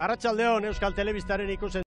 Arratsaldeon, Euskal Telebistaren ikusen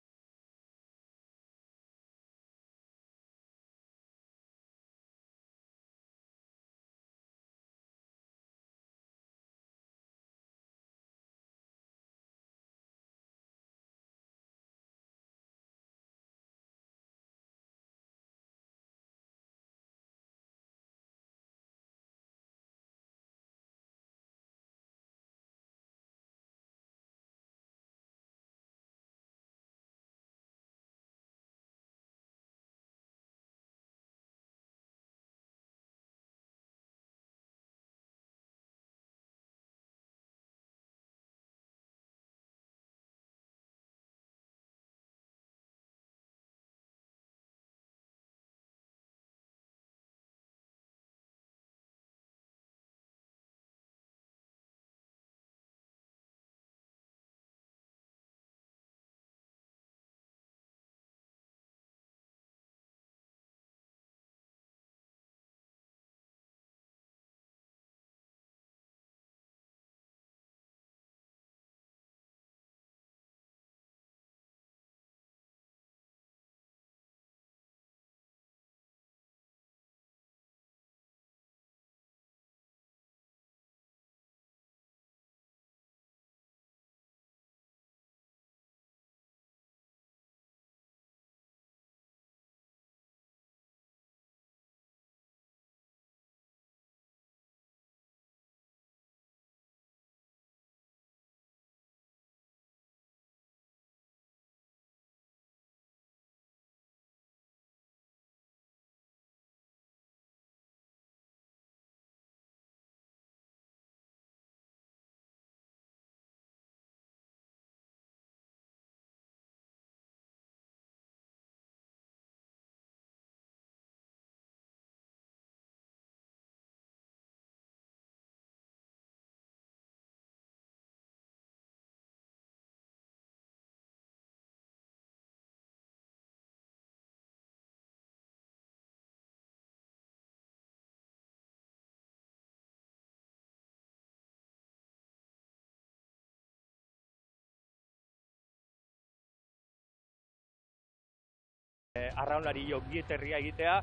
arraunlari jokieterria egitea,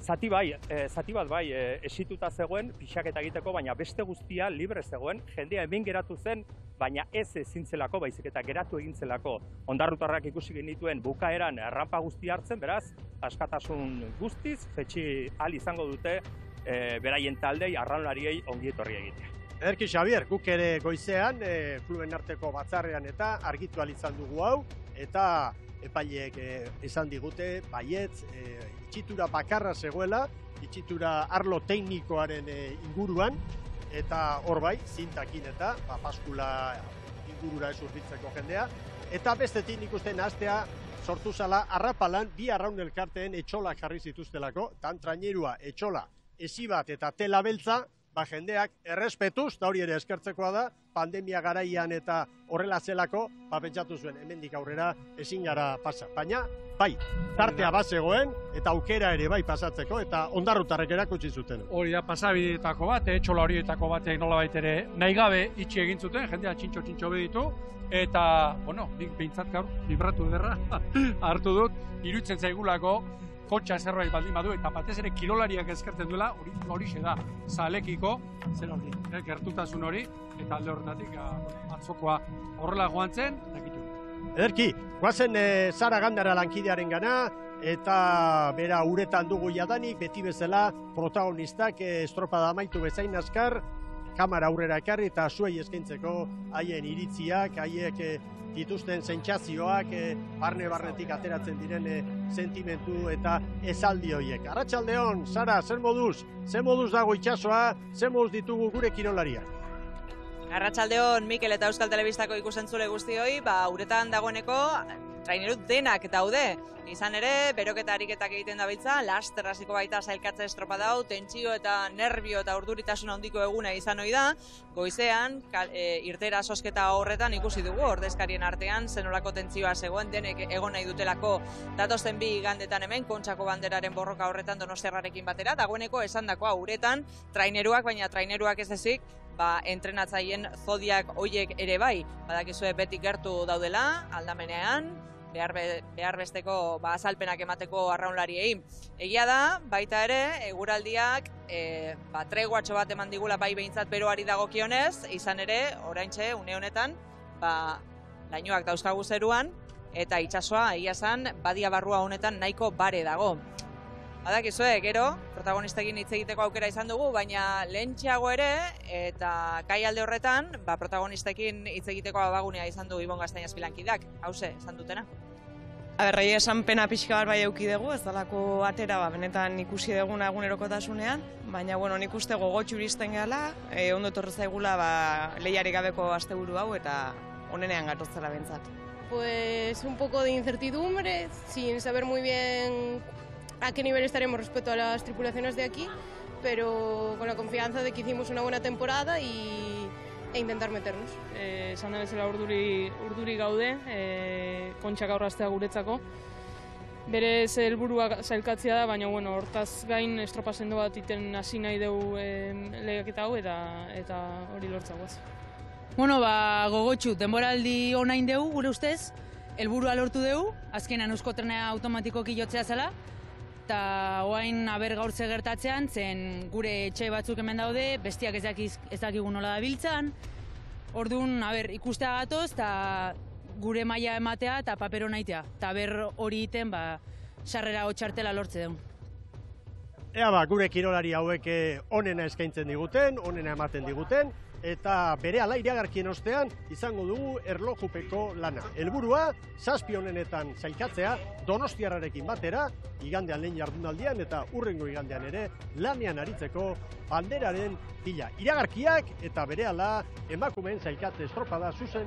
zati bat bai, esituta zegoen, pixaketa egiteko, baina beste guztia libre zegoen, jendea hemen geratu zen, baina ez ezintzelako, baizik eta geratu egintzelako. Ondarrutarrak ikusi genituen bukaeran rampa guzti hartzen, beraz, askatasun guztiz, fetxi ahal izango dute beraien taldei arraunlariei ongietorria egitea. Ederki, Xabier, guk ere goizean, kluben arteko batzarrean eta argitu ahal izan dugu hau, eta epaileek esan digute, baietz, itxitura bakarra zegoela, itxitura arlo teknikoaren inguruan, eta hor bai, zintakin eta paskula ingurura esurditzeko jendea, eta bestetik nik uste nahastea sortu zala Arrapalan bi arraun elkarteen etxolak jarri zituztelako, Trainerua etxola, Ezibat eta Tela Beltza, jendeak errespetuz, da hori ere eskertzekoa da, pandemia garaian eta horrela zelako, pentsatu zuen, hemendik aurrera ezin gara pasa. Baina, bai, tartea bazegoen eta aukera ere bai pasatzeko eta Ondarrutarrek erakutsi zuten. Hori da pasabideetako bat, etxola horietako batek nolabait ere nahi gabe itxi egin zuten, jendea txintxo beditu, eta, bueno, nik behintzat gaur, libratu derra, hartu dut, iruditzen zaigulako, kotxa zerbait baldin badu, eta batez ere kirolariak eskertzen duela, horixe da, zalekiko, zer hori, gertutasun hori, eta alde horretatik atzokoa horrela joan zen, dakitu. Ederki, guazen Sara Gandara lankidearen gana, eta bera uretan dugu jadanik, beti bezala protagonistak estropada amaitu bezain azkar, kamara aurrera ekarri eta zuei eskaintzeko haien iritziak, haiek dituzten sentsazioak, barne-barnetik ateratzen diren sentimentu eta esaldi horiek. Arratsaldeon, Sara, zer moduz dago itsasoa, zer moduz ditugu gure kirolariak? Arratsaldeon, Mikel eta Euskal Telebistako ikusentzule guztioi, uretan dagoeneko Trainerut denak daude. Izan ere, beroketa ariketak egiten dabiltza, laster hasiko baita sailkatze estropada hau, tentsio eta nervio eta urduritasun handiko eguna izan ohi da. Goizean, irtera sosketa horretan ikusi dugu, ordezkarien artean, zenolako tentsioa zegoen denek egon nahi dutelako. Datozen bi igandetan hemen, Kontxako banderaren borroka horretan Donostiarrarekin batera, dagoeneko esandakoa uretan, Traineruak, baina Traineruak ez ezik, entrenatzaien zodiak hoiek ere bai, badakizue beti gertu daudela, aldamenean, behar besteko azalpenak emateko arraunlariei. Egia da, baita ere, eguraldiak treguatxo bat eman digula bai behintzat beroari dagokionez, izan ere, oraintxe, une honetan, lainoak dauzkagu zeruan, eta itsasoa egia esan badia barrua honetan nahiko bare dago. Badakizue, gero, protagonistekin hitz egiteko aukera izan dugu, baina lehentxeago ere, eta kai alde horretan, protagonistekin hitz egiteko abagunea izan du Ibon Gaztainaz Pilankideak, hauze, esan dutena. Aberrai esan pena pixka bat bai euki dugu, ez dalako atera, benetan ikusi duguna egunerokotasunean, baina, bueno, nik uste gogotxuristen gala, ondo etorri zaigula lehiari gabeko asteburu hau, eta onenean gatotzela bentsat. Pues un poco de incertidumbre, sin saber muy bien a qué nivel estaremos respecto a las tripulaciones de aquí, pero con la confianza de que hicimos una buena temporada e intentar meternos. Esan bezala urduri gaude, kontxak aurraztea guretzako. Berez helburua zailkatzea da, baina bueno, hortaz gain estropa sendo bat iten hasi nahi dugu lehiaketa hau eta hori lortzea guaz. Bueno, gogotxu, denboraldi onain dugu, gure ustez, helburua lortu dugu, azkenan eusko trenea automatikoki jotzea zela, eta oain aber gaur ze gertatzean, zen gure etxe batzuk hemen daude, bestiak ez dakigu nola da biltzan, orduan, aber, ikustea gatoz, eta gure maila ematea eta papero naitea, eta ber hori iten, sarrera hotxartela lortze dugu. Ea gure kirolari hauek onena eskaintzen diguten, onena ematen diguten, eta bere ala iragarkien ostean izango dugu erlojupeko lana. Helburua, zazpi honenetan zailkatzea, donostiarrarekin batera, igandean lehen jardunaldian eta urrengo igandean ere lanean aritzeko banderaren bila. Iragarkiak eta bere ala emakumeen zailkatze estropada zuzen.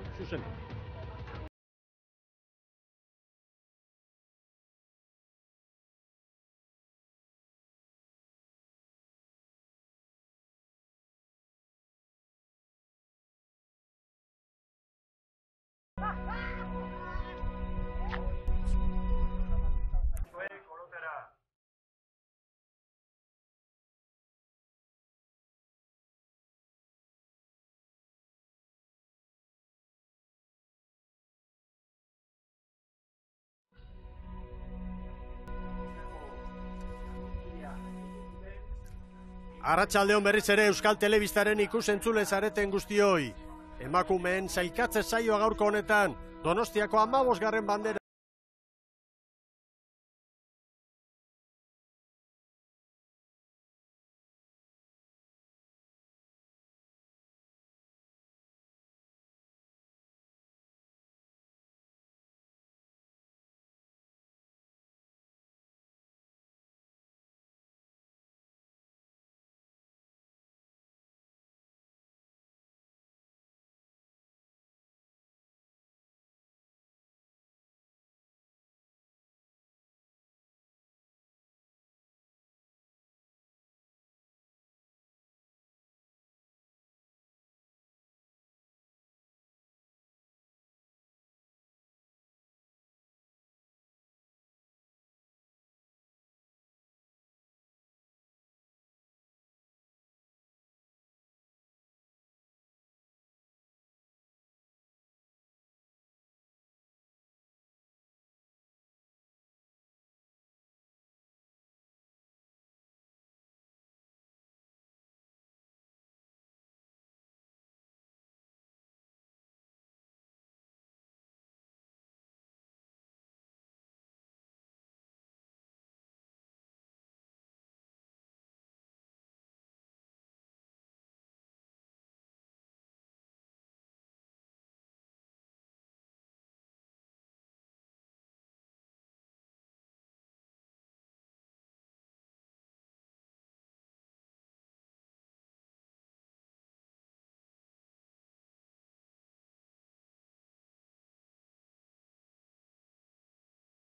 Arratsaldeon berriz ere Euskal Telebistaren ikusentzule zareten guztioi. Emakumeen zailkatze saioa gaurko honetan, Donostiako 15. bandera.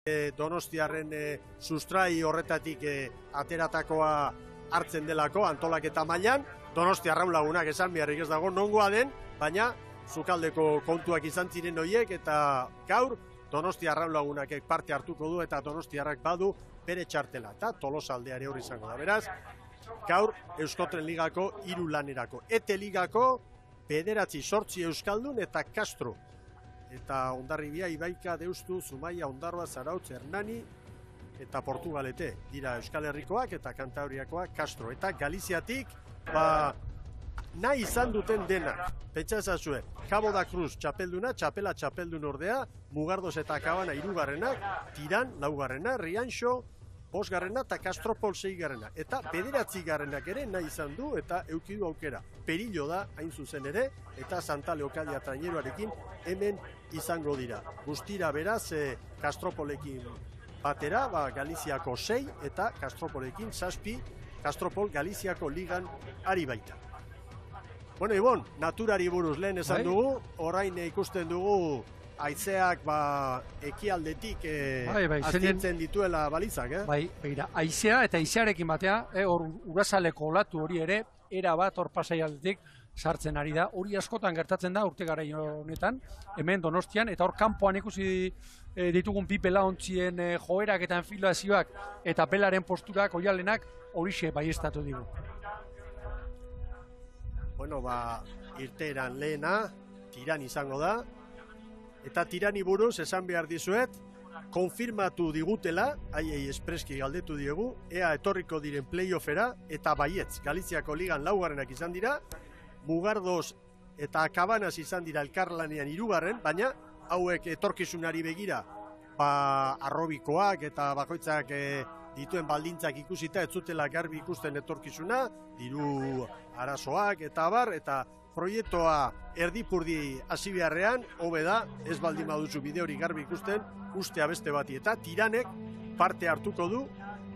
Donostiarren sustrai horretatik ateratakoa hartzen delako antolaketa mailan. Donostiarraun lagunak esan beharrik ez dago nongoa den, baina sukaldeko kontuak izan ziren horiek eta gaur Donostiarraun lagunak parte hartuko du eta Donostiarrak badu bere txartela eta Tolosaldeare hori izango da. Beraz, gaur Euskotren Ligako 3 lanerako. Ete Ligako 9 Euskaldun eta Castro. Eta Hondarribia, Ibaika, Deustu, Zumaia, Ondarroa, Zarautz, Hernani eta Portugalete. Dira Euskal Herrikoak eta Kantabriakoak Castro. Eta Galiziatik, nahi izan duten denak. Pentsa ezazue, Cabo da Cruz txapelduna, Txapela txapeldun ordea, Mugardos eta Kabana 3, Tiran 4, Rianxo 5 eta Castropol 6. Eta 9 ere nahi izan du eta eukidu aukera. Perillo da, hain zuzen ere, eta Santa Leocadia traineruarekin hemen izango dira. Guztira beraz, Castropolekin batera, Galiziako 6 eta Castropolekin 7, Castropol Galiziako ligan ari baita. Bueno, Ibon, naturari buruz lehen esan dugu, orain ikusten dugu haizeak ekialdetik astintzen dituela balizak. Bai, begira, haizea eta haizearekin batea, urazaleko olatu hori ere, erabat hor pasai aldetik sartzen ari da. Hori askotan gertatzen da, urte garai honetan, hemen Donostian, eta hor kanpoan ikusi ditugun Pipe Laontzien joerak eta enfilazioak, eta Belaren posturak, Oialenak, horixe baieztatu digu. Bueno, irteeran lehena, Tiran izango da, eta Tirani buruz esan behar dizuet, konfirmatu digutela, haiei espreski galdetu diegu, ea etorriko diren playoffera, eta baietz, Galiziako ligan 4 izan dira, Mugardos eta Kabanaz izan dira elkarlanean 3, baina hauek etorkizunari begira, arrobikoak eta bakoitzak dituen baldintzak ikusita, ez zutela garbi ikusten etorkizuna, diru arazoak eta abar, eta proiektua erdipurdi hasi beharrean, hobe da, ez baldin baduzu bide hori garbi ikusten, ustea beste bati, eta Tiranek parte hartuko du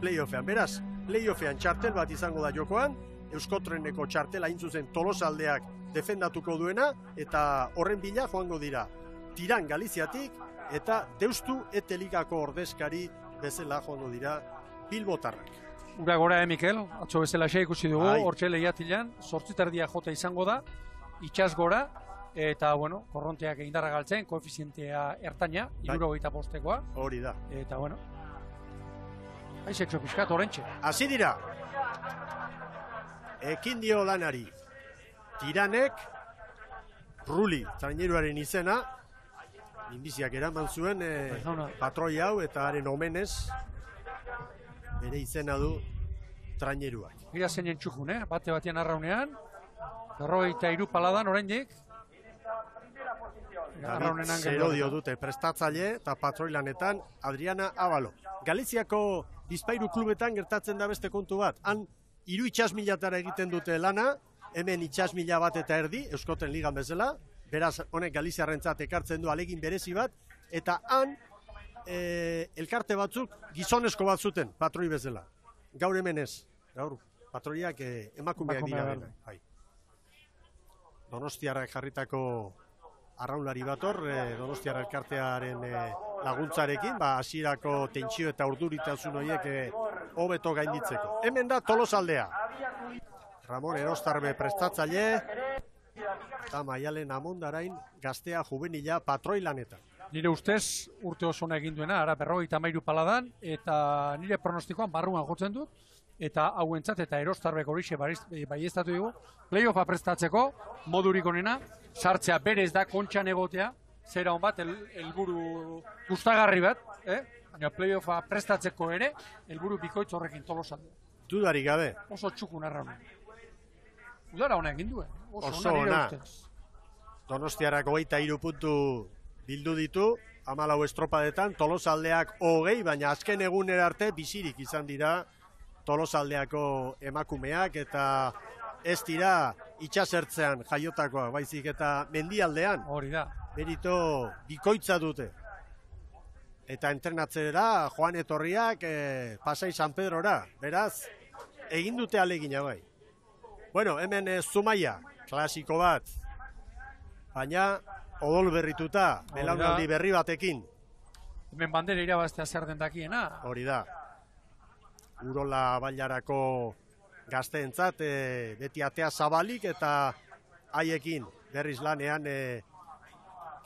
playoffean. Beraz, playoffean txartel bat izango da jokoan, Euskotreneko txartela hain zuzen Tolosaldeak defendatuko duena, eta horren bila joango dira Tiran Galiziatik, eta Deustu Ete Ligako ordezkari bezala joango dira Bilbotarrak. Ura gora, Mikel, atzo bezala xe ikusi dugu, hortxe lehiatilan, 8:30 jota izango da, itxaz gora, eta, bueno, korronteak indarra galtzen, koefizientea ertaina, 75koa. Hori da. Eta, bueno, haizek sopiskat, horrentxe. Hasi dira, ekin dio lanari, Tiranek, Ruli, traineruaren izena, minbiziak eraman zuen patroi hau eta haren omenez, bere izena du traineruak. Gira zen entxukun, bate batean arraunean, 43 paladan oraindik. Zero dio dute prestatzaile eta patroilanetan Adriana Abalo. Galiziako Bizpahiru klubetan gertatzen da beste kontu bat. Han 3 itxasmilatara egiten dute lana, hemen 1,5 eta erdi, Euskotren ligan bezala. Beraz, honek Galiziarrentzat ekartzen du alegin berezi bat, eta han elkarte batzuk gizonezko bat zuten patroi bezala. Gaur hemen ez, gaur patroiak emakumeak dira. Donostiarrak jarritako arraunlari bator, Donostiarra elkartearen laguntzarekin, hasierako tentsio eta urduritasun horiek hobeto gainditzeko. Hemen da Tolosaldea. Ramon Erostarbe prestatzaile, eta Maialen Amondarain gaztea juvenila patroi lanetan. Nire ustez urte oso egin duena, ara 53 paladan, eta nire pronostikoan barruan jotzen dut, eta hauentzat eta Erostarbek horixe baieztatu dugu, playoffa prestatzeko, modurik onena, sartzea berez da kontxan egotea, zera hon bat, helburu gustagarri bat, baina playoffa prestatzeko ere, helburu bikoitz horrekin Tolosalde. Dudarik gabe. Oso txukun arraun. Udara hona egin duen. Oso ona, Donostiarrak 23 puntu bildu ditu, 14 estropadetan, Tolosaldeak 20, baina azken egunera arte bizirik izan dira Tolosaldeako emakumeak, eta ez dira itxasertzean jaiotakoa, baizik eta mendialdean, berito bikoitza dute. Eta entrenatzera, Joan Etorriak, Pasai San Pedrora, beraz, egin dute alegina bai. Bueno, hemen Zumaia, klasiko bat, baina odol berrituta, belaunaldi berri batekin. Hemen bandera irabaztea zer den dakiena. Hori da. Urola bailarako gazteentzat, beti atea zabalik, eta haiekin berriz lanean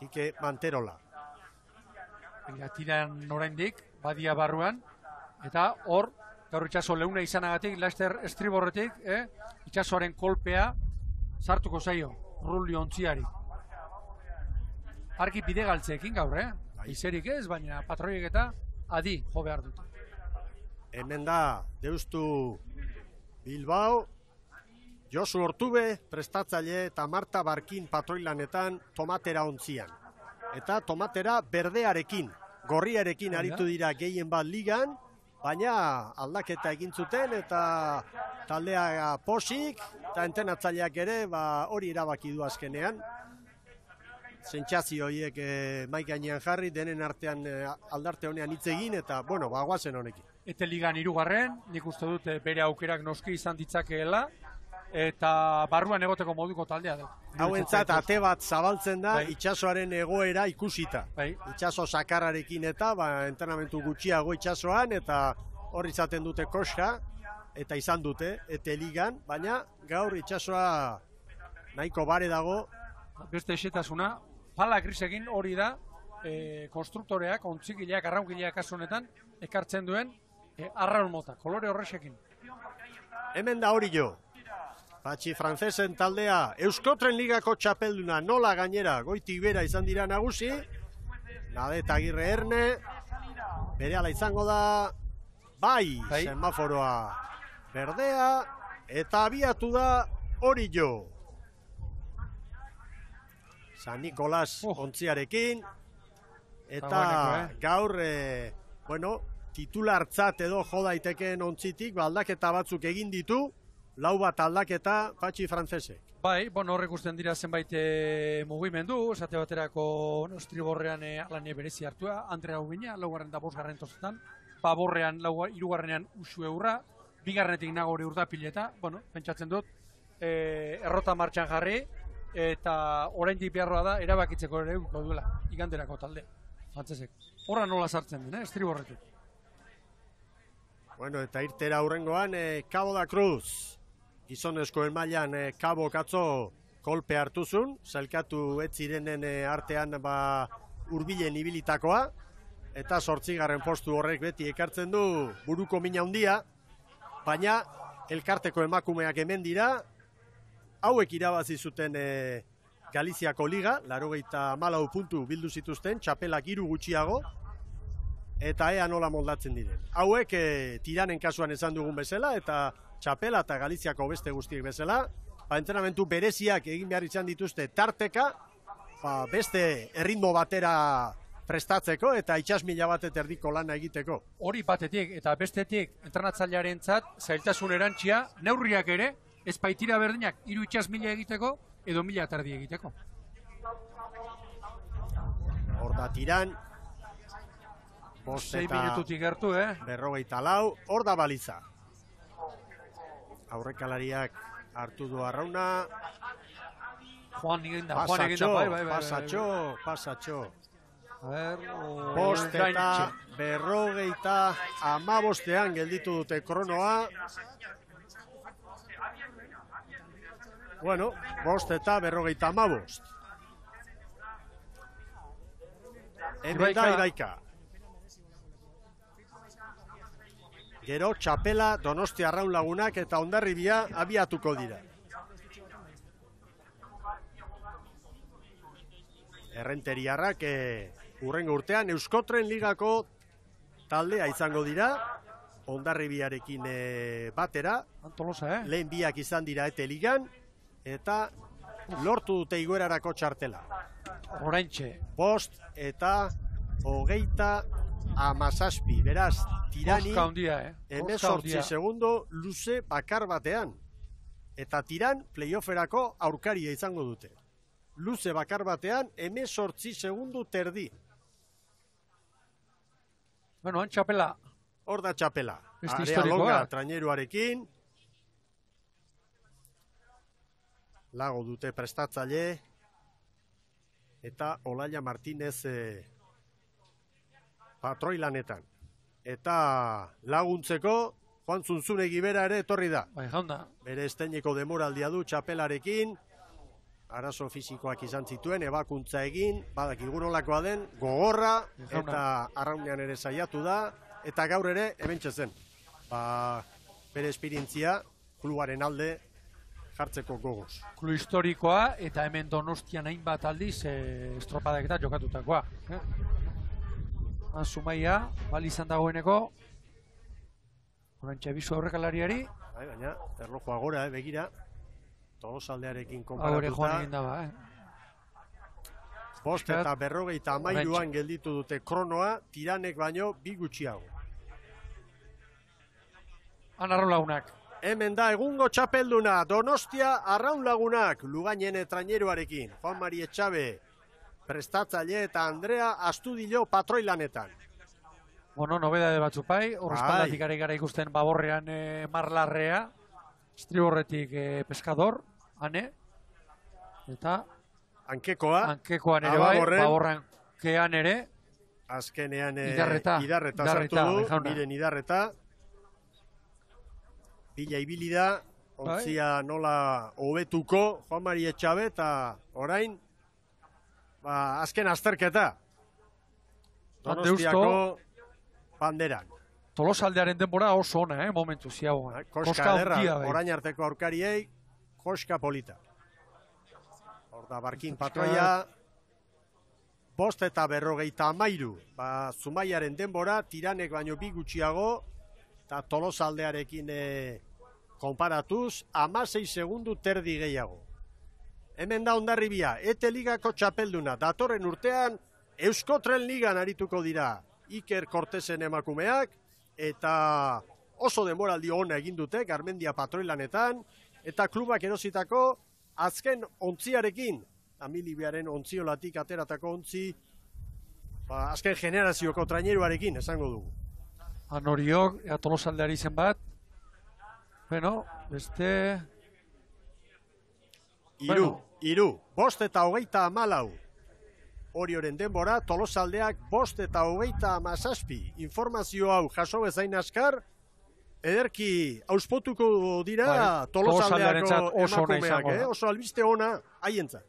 Kike Manterola. Tiran oraindik, badia barruan, eta hor Gaur itxaso leuna izanagatik, laster estriborretik, itxasoaren kolpea sartuko zaio, Rulio ontziari. Argi bidegaltzeekin gaur, izerik ez, baina patroiek eta adi jo behar dute. Hemen da, Deustu Bilbao, Josu Ortube, prestatzaile eta Marta Barkin patroilanetan tomatera ontzian. Eta tomatera berdearekin, gorriarekin aritu dira gehien bat ligan, baina aldaketa egin zuten eta taldea posik eta entrenatzaileak ere hori erabaki du azkenean. Sentsazio horiek mahai gainean jarri, denen artean aldarte honean hitz egin eta, bueno, bagoazen honekin. Eta ligan hirugarren, nik uste dut bere aukerak noski izan ditzakeela eta barruan egoteko moduko taldea da. Hauentzat ate bat zabaltzen da itsasoaren egoera ikusita. Itsaso sakarrarekin eta entrenamentu gutxiago itsasoan eta hori izaten dute koska eta izan dute eta ligan, baina gaur itsasoa nahiko bare dago. Beste esetasuna, pala grisekin hori da konstruktoreak, ontzikileak, arraunkileak kasunetan ekartzen duen arraun mota, kolore horresekin. Hemen da hori jo. Patxi Frantzesen taldea Euskotren ligako txapelduna nola gainera goitik bera izan dira nagusi. Nadeta Agirre Erne, berehala izango da, bai, semaforoa berdea, eta abiatu da hori jo. San Nikolas ontziarekin, eta gaur, bueno, titulartzat edo jodaitekeen ontzitik, aldaketa batzuk egin ditu, lau bat aldaketa Patxi Frantzesek. Bai, bon, horrek usten dira zenbait mugimendu, esate baterako estriborrean alane berezi hartua, Andrea Ubina, laugarren da bosgarren tozetan, baborrean, irugarrenean usu eurra, bigarrenetik nago hori urdapileta, bueno, pentsatzen dut, errota martxan jarri, eta oraindik beharroa da erabakitzeko ere uko duela, iganderako talde, Frantzesek. Horra nola sartzen den, estriborretik. Bueno, eta irtera aurrengoan, Cabo da Cruz. Gizonezko emailan Cabo Katzo kolpe hartuzun. Zailkatu etzirenen artean urbilen ibilitakoa. Eta zortzigarren postu horrek beti ekartzen du buruko mina handia. Baina, elkarteko emakumeak hemen dira. Hauek irabazi zuten Galiziako liga. 84 puntu bildu zituzten, txapelak 3 gutxiago. Eta ea nola moldatzen diren. Hauek Tiranen kasuan esan dugun bezala, eta txapela eta Galiziako beste guztiek bezala. Entrenamentu bereziak egin behar izan dituzte tarteka, beste erritmo batera prestatzeko, eta itxasmila bat erdiko lana egiteko. Hori batetik eta bestetik entrenatzailearen zat, zailtasun erantsia, neurriak ere, ez baitira berdinak, 3 itxasmila egiteko, edo 1000 eta erdi egiteko. Hor da Tiran, 6 minututik gertu, berrogeita lau, hor da Balitza. Aurrekalariak hartu du arrauna. Pasatxo. Bost eta berrogeita 15 gelditu dute kronoa. Bueno, bost eta berrogeita 15. Hemen da Ibaika. Gero, txapela, Donostia Arraun Lagunak eta Hondarribia abiatuko dira. Errenteriarrak urrengo urtean Euskotren ligako taldea izango dira. Hondarribiarekin batera. Lehen biak izan dira eta ligan. Eta lortu dute igoerarako txartela. Oraintxe. Bost eta hogeita 17, beraz, Tirani 18 segundo luze bakar batean. Eta Tiran playofferako aurkaria izango dute. Luze bakar batean 18 segundo terdi. Bueno, han txapela. Hor da txapela. Area longa traineruarekin. Lago dute prestatzaile. Eta Olaia Martinez patroilanetan. Eta laguntzeko, Juan Zuntzunegi bera ere etorri da. Bere esteineko demoraldia du txapelarekin, arazo fisikoak izan zituen, ebakuntza egin, badakigun olakoa den, gogorra, eta arraunean ere saiatu da, eta gaur ere ebentxe zen. bere esperientzia klubaren alde jartzeko gogoz. Klub historikoa eta hemen Donostian hainbat aldiz estropadak eta jokatutakoa. Zumaia, bali izan dagoeneko. Horantxe bizu aurrekalariari. Baina erlojoa gora, begira. Tolosaldearekin konparatuta. 5:45 gelditu dute kronoa, Tiranek baino bi gutxiago. Anarro Lagunak. Hemen da egungo txapelduna, Donostia Arraun Lagunak, Lugainen etraineruarekin. Juan Mari Etxabe, prestatzaile eta Andrea Astudillo patroilanetan. Bueno, nobedade batzu bai, horrespaldatik gara ikusten baborrean marlarrea, estriborretik Pescador, Ane, eta Ankekoan ere bai, baborran kean ere. Azkenean idarreta zartu du, miren idarreta. Bila ibilida, ontzia nola hobetuko, Juan Mari Etxabe eta orain, azken azterketa. Donostiako banderan. Tolosaldearen denbora oso ona, momentu ziagoan. Koska derra, orain arteko aurkariei, koska polita. Horda Barkin patroia, 5:43. Zumaiaren denbora, Tiranek baino bi gutxiago, eta Tolosaldearekin konparatuz, 16 segundu terdi gehiago. Hemen da Hondarribia, ETE ligako txapelduna, datorren urtean, Euskotren ligan arituko dira. Iker Kortezen emakumeak, eta oso denboraldi ona egin dute, Garmendia patroilanetan, eta klubak erositako azken ontziarekin, Amilibiaren ontziolatik ateratako ontzi, azken generazioko traineruarekin, esango dugu. Anoriok, Tolosaldeari izen bat, bueno, beste... Iru, 5:24. Orioren denbora, Tolosaldeak 5:27. Informazio hau jaso bezain azkar, ederki hauspotuko dira Tolosaldeako emakumeak, oso albiste ona haientzat.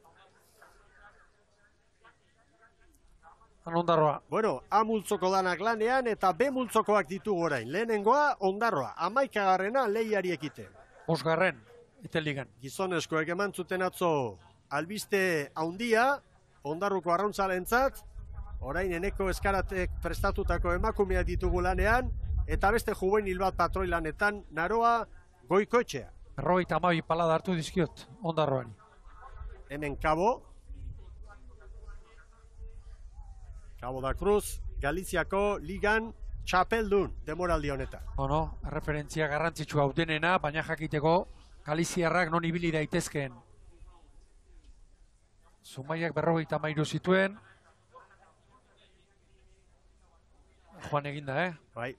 Ondarroa. Bueno, A multzoko danak lanean eta B multzokoak ditugu orain. Lehenengoa, Ondarroa, 11garrena Lehiari ekiten. 5garren, iteligan. Gizonezkoek eman zuten atzo albiste haundia, Ondarruko arrauntzalentzat, orain Eneko Eskaratek prestatutako emakumea ditugu lanean, eta beste juvenil bat patroilanetan Naroa Goikoetxea. 42 palada hartu dizkiot Ondarroari. Hemen Cabo da Cruz, Galiziako ligan txapeldun demoraldi honetan. Bueno, referentzia garrantzitsua hautenena, baina jakiteko Galiziarrak non ibili daitezkeen. Zumaiak 53 zituen. Joan eginda, Bai.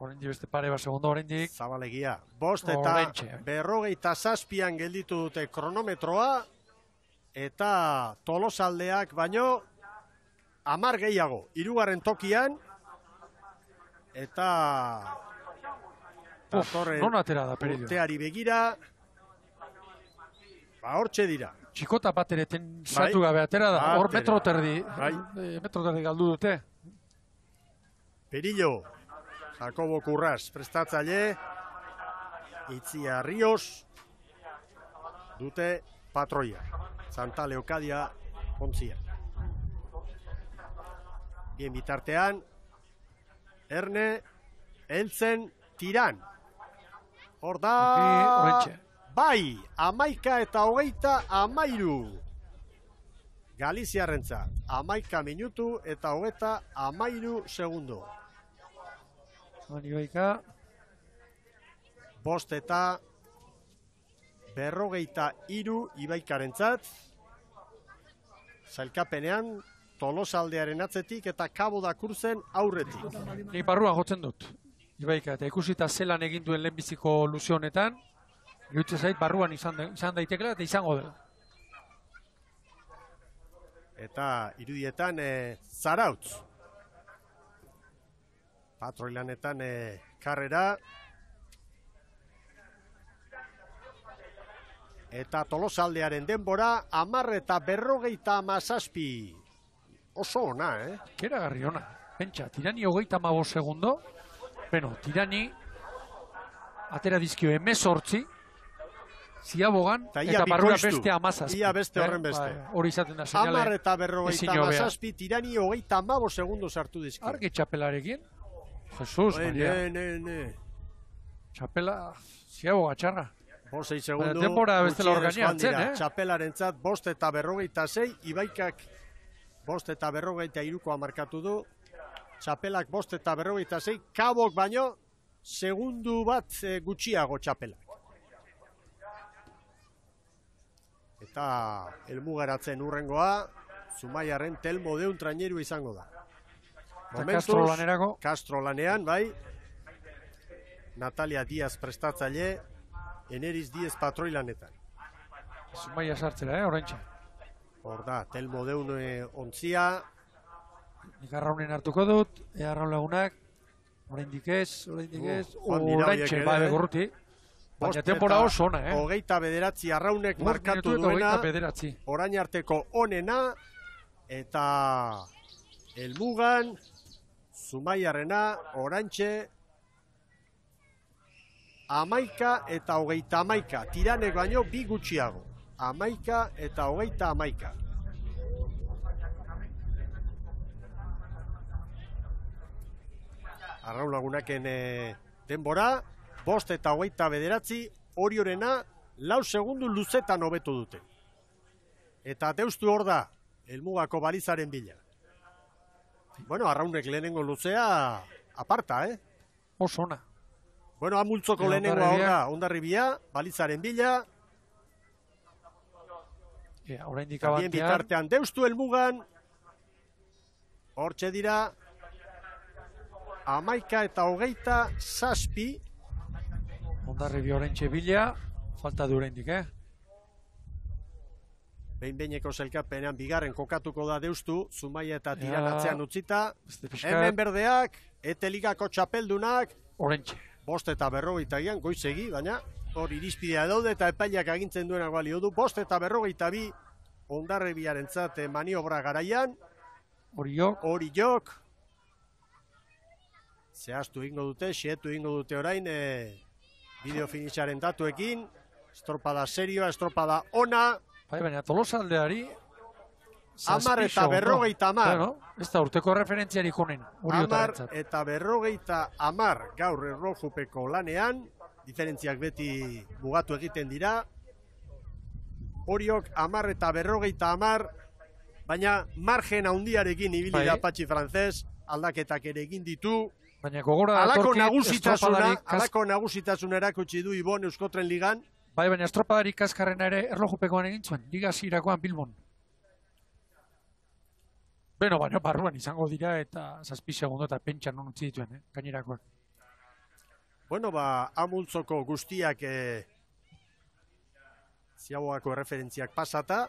Horendi beste pare bat segundo, horendik. Zabalegia. 5:47 gelditu dute kronometroa. Eta Tolosaldeak baino 10 gehiago. 3garren tokian. Eta... non atera da, Peredio. Urteari begira. Hortxe dira. Txikota bat ere tensatu gabe atera da, hor metroterdi galdu dute. Perillo, Jacobo Kurraz, prestatzaile, Itzia Rios, dute patroia. Santa Leokadia ontzia. Bien bitartean, Erne, Eltzen, Tiran. Hor da... Bai, 11:23. Galiziarrentza, 11:23. Manibaika. 5:43 Ibaikarentzat. Zailkapenean, Tolosaldearen atzetik eta Cabo da Cruzen aurretik. Ni barruan jotzen dut, Ibaika, eta ikusita zelan egin duen lehenbiziko luze honetan, gutxe zait, barruan izan daitekela eta izango dela. Eta irudietan Zarautz. Patroilanetan karrera. Eta Tolosaldearen denbora, 10:47. Oso ona, Keragarri ona. Pentsa, Tirani 25 segundo. Bueno, Tirani... atera dizkio 18, Ziabogan, eta Barrura beste 17. Ia beste horren beste. Hori izaten da seinale. 10 eta 57, Tirani 35 segundos hartu dizkio. Argi txapelarekin. Jesus, Maria. Txapela, Ziaboga txarra. 6 segundos. Denbora bestela organiatzen, Txapelarentzat 5 eta 56, Ibaikak 5 eta 53 markatu du. Txapelak 5 eta 56, Kabok baino segundu bat gutxiago txapelak. Eta elmugaratzen urrengoa, Zumaiarren Telmo de Untrañeru izango da. Momentuz, Castro lanean, bai, Natalia Diaz prestatzaile, Eneriz Diaz patroi lanetan. Zumaia sartzela, oraintxe. Hor da, Telmo de Untrañeru. Nikarraunen hartuko dut, eharraun lagunak, oraindik ez, oraintxe, bai, begurruti. Baina tempora oso ona, ...29 Arraunek markatu duena, orain arteko onena, eta Elmugan, Zumaiarrena, orantxe, 11 eta 21, Tiranek baino 2 gutxiago, 11 eta 21. Arraun lagunaken denbora, 5 eta 29, Oriorena 4 segundu luzetan hobetu dute. Eta deustu hor da, elmugako balizaren bila. Bueno, Arraunek lehenengo luzea aparta, Osona. Bueno, Amultzoko lehenengo hor da, Hondarribia, balizaren bila. Tambien bitartean deustu elmugan. Hortxe dira, 11 eta 27, Hondarribia orentxe bila, falta du oraindik, Behin-behineko zelkapenean bigarren kokatuko da deustu, Zumaia eta Tiranatzean utzita. Hemen berdeak, eteligako txapeldunak. Orentxe. 5 eta 52, goizegi, baina hor irizpidea daude eta epaileak agintzen duena balio du. 5 eta 52, Hondarribiaren zate maniobra garaian. Horiok. Xehetu ingo dute orain, bideofinitxaren datuekin, estropada serioa, estropada ona. Baina Tolosaldeari 10 eta 50. Ez da urteko referentziari honen. 10 eta 50 gaur errojupeko lanean. Diferentziak beti bugatu egiten dira. Oriok 10 eta 50. Baina margen handiarekin ibili da Patxi Frantzes. Aldaketak ere egin ditu. Baina gogora datorkit, alako nagusitasuna erakutsi du Ibon Euskotren ligan. Bai, baina estropadarik kaskarrena ere erlojupekoan egin zuen, liga zirakoan Bilbon. Beno, baina barruan izango dira eta 7 segundu eta pentsan non utzi dituen, gainerakoak. Bueno, Amultzoko guztiak Ziabogako referentziak pasata.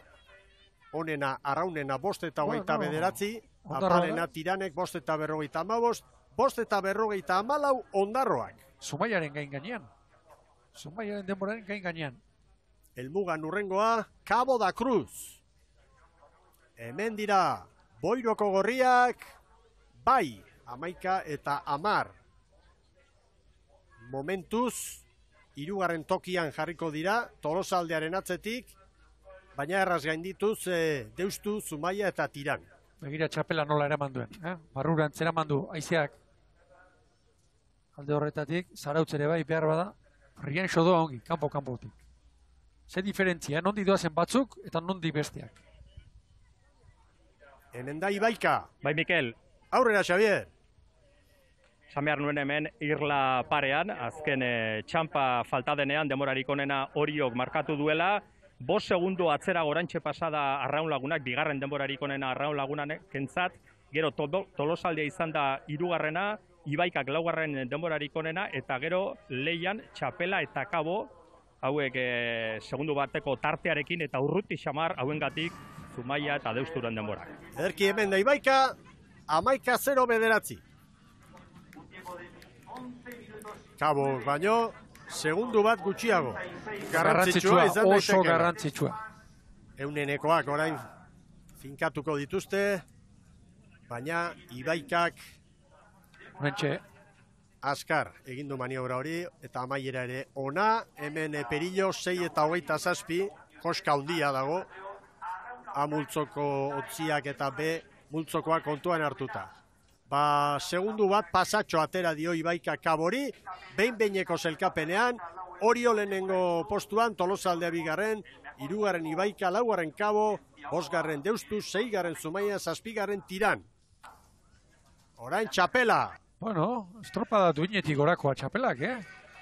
Honena, Arraunena 5 eta 29, Aparena Tiranek 5 eta 55, 5 eta 54, Ondarroak. Zumaiaren gain gainean. Zumaiaren denboraren gain gainean. Elmugan urrengoa, Cabo da Cruz. Hemen dira, Boiroko gorriak, bai, 11 eta 10. Momentuz, 3. tokian jarriko dira, Tolosaldearen atzetik, baina erraz gaindituz, deustu, Zumaia eta Tiran. Begira txapela nola eraman duen, Barruran zeraman du, aizeak. Alde horretatik, zarautzere bai behar bada, rian xodoa ongi, kanpo-kanpotik. Ze diferentzia, nondi doazen batzuk eta nondi besteak. Hemen da Ibaika. Bai, Mikel. Aurrera, Xabier. Xamear nuen hemen irla parean, azken txampa faltadenean, demorarik onena Oriok markatu duela. 5 segundu atzera gorantxe pasada Arraun Lagunak, bigarren demorarik onena Arraun Lagunak entzat. Gero Tolosaldea izan da 3. Ibaikak 4. denborarik onena, eta gero Leian, Txapela eta Cabo, hauek segundu bateko tartearekin eta Urruti Xamar hauengatik Zumaia eta deusturen denborak. Ederki hemen da Ibaika, 11 eta 09. Cabo baino, segundu bat gutxiago. Garrantzitsua, oso garrantzitsua. Eunenekoak orain finkatuko dituzte, baina Ibaikak... Horentxe, Azkar egin du maniobra hori eta amaiera ere ona, hemen Perillo 6 eta 27, koska handia dago, A multzoko otziak eta B multzokoa kontuan hartuta. Ba, segundu bat pasatxo atera dio Ibaika Kabori, behin-behineko zelkapenean, Orio lehenengo postuan, Tolosaldea bigarren, hirugarren Ibaika, laugarren Kabo, bosgarren Deustu, seigarren Zumaia, zazpigarren Tiran. Orain txapela. Bueno, estropada duinetik gorakoa txapelak,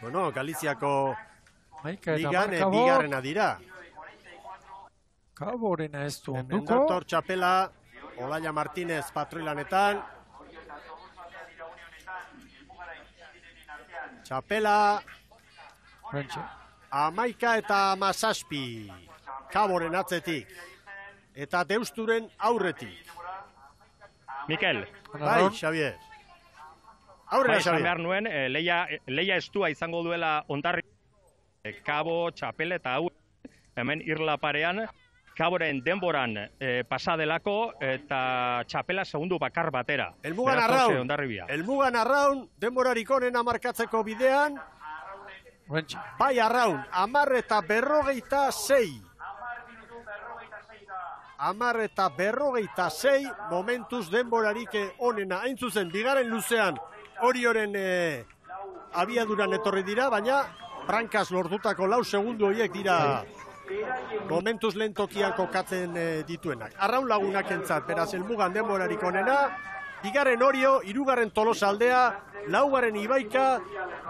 Bueno, Galiziako ligan bigarrena dira. Kaborena ez du onduko. Doktor txapela, Olaia Martínez patroilanetan. Txapela, Amaika eta Mazazpi, Kaboren atzetik, eta Deusturen aurretik. Mikel. Bai, Xavier. Aurrera, Xavier. Behar nuen, leia estua izango duela ondarri. Kabo, txapela eta hau, hemen irla parean, Kaboren denboran pasadelako eta txapela segundu bakar batera. Elmugan arraun, denborarik onena markatzeko bidean, bai arraun, 10 eta 56. 10 eta 56, momentuz denborarik onena. Hain zuzen, bigarren luzean, Orioren abiaduran etorri dira, baina prankaz lordutako 4 segundu horiek dira momentuz lehen tokian kokatzen dituenak. Arraun lagunak entzat, beraz, Elmugan denborarik onena, bigarren Orio, 3garren Tolosaldea, 4garren Ibaika,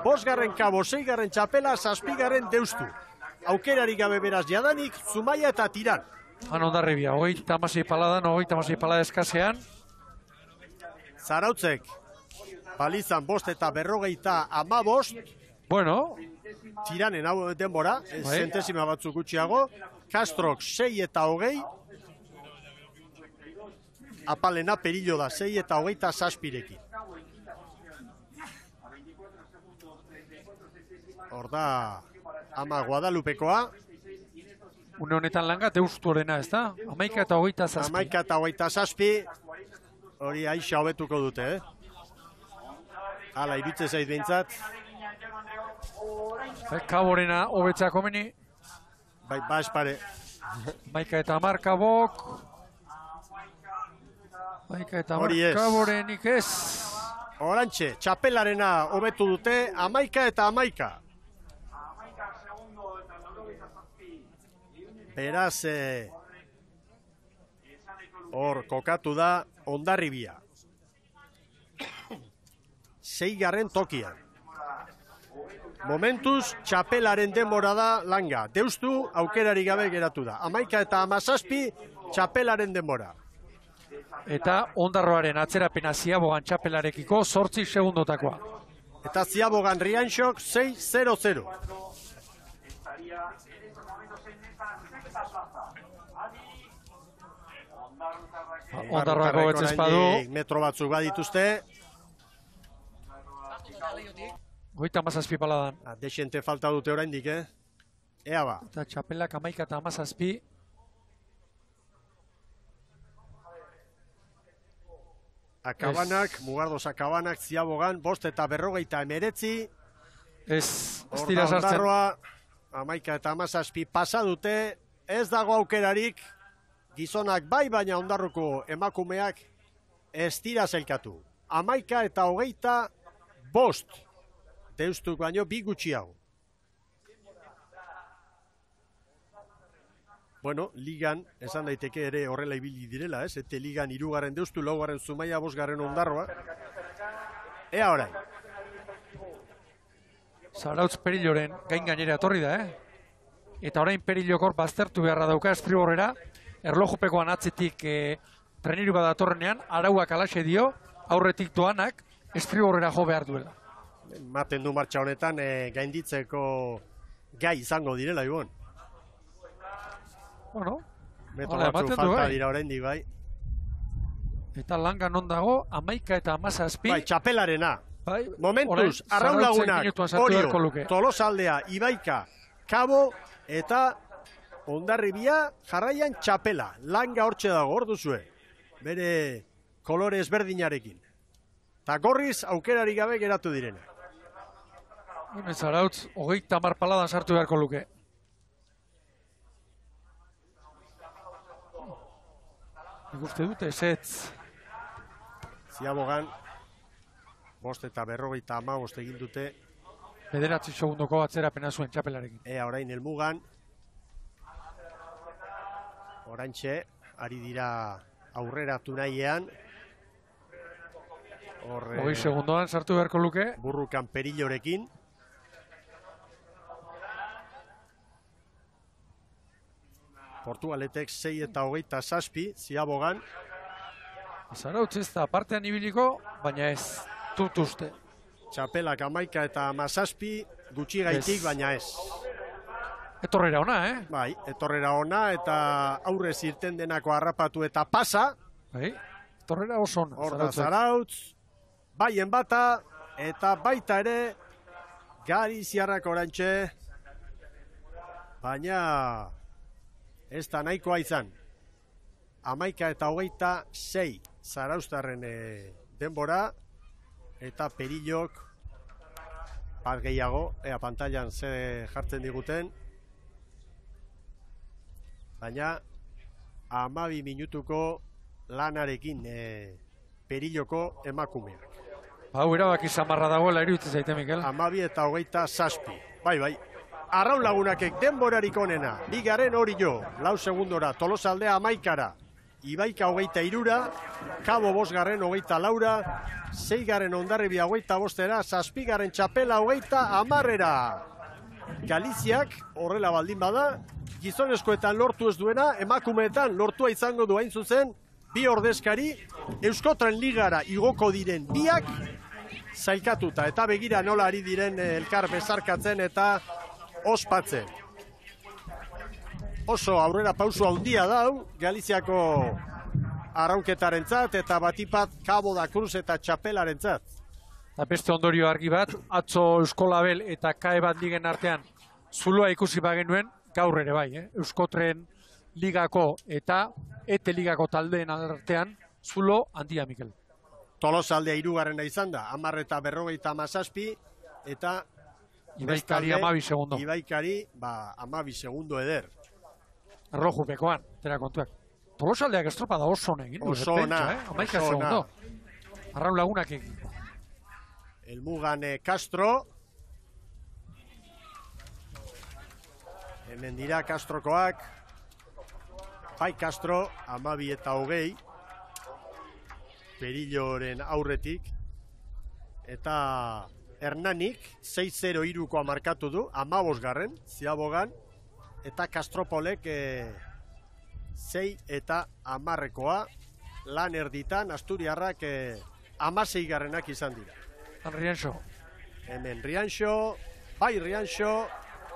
5garren Kabo, 6garren Txapela, 7garren Deustu. Aukerarik gabe beraz jadanik, Zumaia eta Tiran. Han Hondarribia, 26 palada eskasean. Zarautzek, Palizan 5 eta 45. Bueno. Tiranen hau denbora, zentesima batzuk gutxiago. Kastrok 6 eta 20. Apalena Perillo da, 6 eta 27. Hor da, ama Guadalupekoa. Une honetan langa Deusturena, ez da? 11 eta 27. 11 eta 27, hori aixa hobetuko dute, Hala, iritze zait behintzat. Kaborena hobetzak omeni. Bai, espare. 11 eta 10 Kabok. 11 eta 10 Kaborenik ez. Orantxe, txapelarena hobetu dute, 11 eta 11. Beraz, hor kokatu da Hondarribia. 6garren tokian. Momentuz, txapelaren denbora da langa. Deustu, aukerari gabe geratu da. 11 eta 17, txapelaren denbora. Eta Ondarroaren atzerapena Ziabogan txapelarekiko 8 segundotakoa. Eta Ziabogan Rianxok 6-0-0. Ondarroako betzespadu metro batzuk badituzte. 8 eta 17 paladan. Dexente falta dute oraindik, Ea ba. Eta txapelak 11 eta 17. Akabanak, Mugardos Akabanak, Ziabogan, 5 eta 49. Ez dira sartzen. Ondarroa 11 eta 17 pasa dute, ez dago aukerarik. Gizonak bai, baina Ondarroko emakumeak ez dira zelkatu. 11 eta 25. Deustuk baino bi gutxiago. Bueno, ligan, esan daiteke ere horrela ibili direla, Ete ligan 3garren Deustu, 4garren Zumaia, 5garren Ondarroa. Ea orain. Zarautz Perilloren gain gainera etorri da, Eta orain Perillokor baztertu beharra dauka estriborrera. Erlojupekoan atzetik treniru bat datorrenean, arauak alaxe dio, aurretik doanak, estriborrera jo behar duela. Maten du martxa honetan gainditzeko gai izango direla, Ibon. Bueno, metro batzuk falta dira oraindik, bai. Eta langa non dago, 11 eta 17. Bai, txapelarena. Momentuz, Arraun Lagunak, Orio, Tolosaldea, Ibaika, Kabo eta Hondarribia, jarraian txapela. Langa hortxe dago, hor duzue. Bere kolore ezberdinarekin. Ta gorriz aukerari gabe geratu direna. Gómez Arautz 30 paladan sartu beharko luke. Nik uste dute ezetz. Ziabogan 5 eta 50 egin dute. 9 segundoko atzerapena zuen txapelarekin. Orain helmugan. Oraintxe ari dira aurreratu nahian. 20 segundoan sartu beharko luke. Burrukan Perillorekin. Portugaletek 6 eta 27, Ziabogan. Zarautz ez da partean ibiliko, baina ez dut uste. Txapelak 11 eta 17 gutxi gaitik, baina ez. Etorrera ona, Bai, etorrera ona eta aurrez irten denako harrapatu eta pasa. Bai, etorrera oso ona. Horda Zarautz. Baien bata, eta baita ere, Gariziarrak orantxe, baina ez da nahikoa izan. 11 eta 26, Zarauztarren denbora, eta Perillok bat gehiago, pantailan ze jartzen diguten. Baina, 12 minutuko lanarekin Perilloko emakumeak. Hau erabaki zamarra dagoela iruditzen zaite, Mikel. 12 eta 27. Bai. Arraun lagunakek denborarik onena. Bigaren Orio, 4 segundora. Tolosaldea 11ra. Ibaika 23ra. Kabo 5garren 24ra. 6garren Hondarribia 25ra. 7garren Txapela 30ra. Galiziak horrela baldin bada. Gizonezkoetan lortu ez duena, emakumeetan lortua izango du hain zuzen. 2 ordezkari, Euskotren ligara igoko diren 2ak zailkatuta. Eta begira nola ari diren elkar bezarkatzen eta ospatzen. Oso aurrera pausua handia dau, Galiziako arraunketaren zat, eta batipat Kabo da Cruz eta Txapelaren zat. Eta beste ondorio argi bat, atzo Euskolabel eta KE bat ligen artean zuloa ikusi bagenuen, gaur ere bai, Euskotren ligako eta ete ligako taldeen artean zulo handia, Mikel. Tolosaldea 3garrena izan da, 10 eta 57, eta Ibaikari 12 segundo. Ibaikari 12 segundo eder. Errojupekoan, tera kontuak. Tolosaldeak estropada oso ona egin du. Oso ona. 11 segundo. Arraun lagunak egin. Elmugan Castro. Hemen dira Castrokoak. Bai Castro, 12 eta 20, Perilloren aurretik, eta Hernanik 6-0-3koa markatu du, 15garren, Ziabogan, eta Castropolek 6 eta 10koa, lan erditan, Asturiarrak 16garrenak izan dira. Rianxo. Hemen Rianxo, bai Rianxo,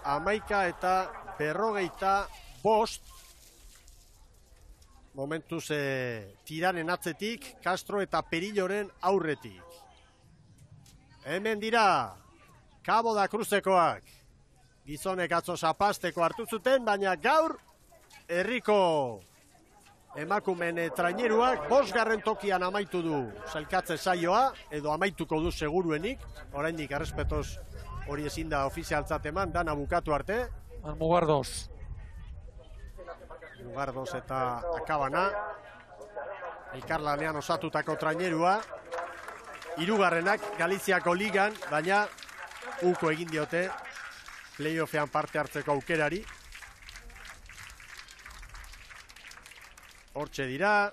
11 eta 45, momentuz Tiranen atzetik, Castro eta Perilloren aurretik. Hemen dira, Kabo da Cruzekoak. Gizonek atzo zapasteko hartu zuten, baina gaur herriko emakumen traineruak 5garren tokian amaitu du zailkatze saioa, edo amaituko du seguruenik, oraindik errespetoz hori ezin da ofizialtzat eman, dana bukatu arte. Mugardos. Mugardos eta Akabana, elkarlanean osatutako trainerua, 3garrenak Galiziako ligan, baina uko egin diote playoffean parte hartzeko aukerari. Hortxe dira,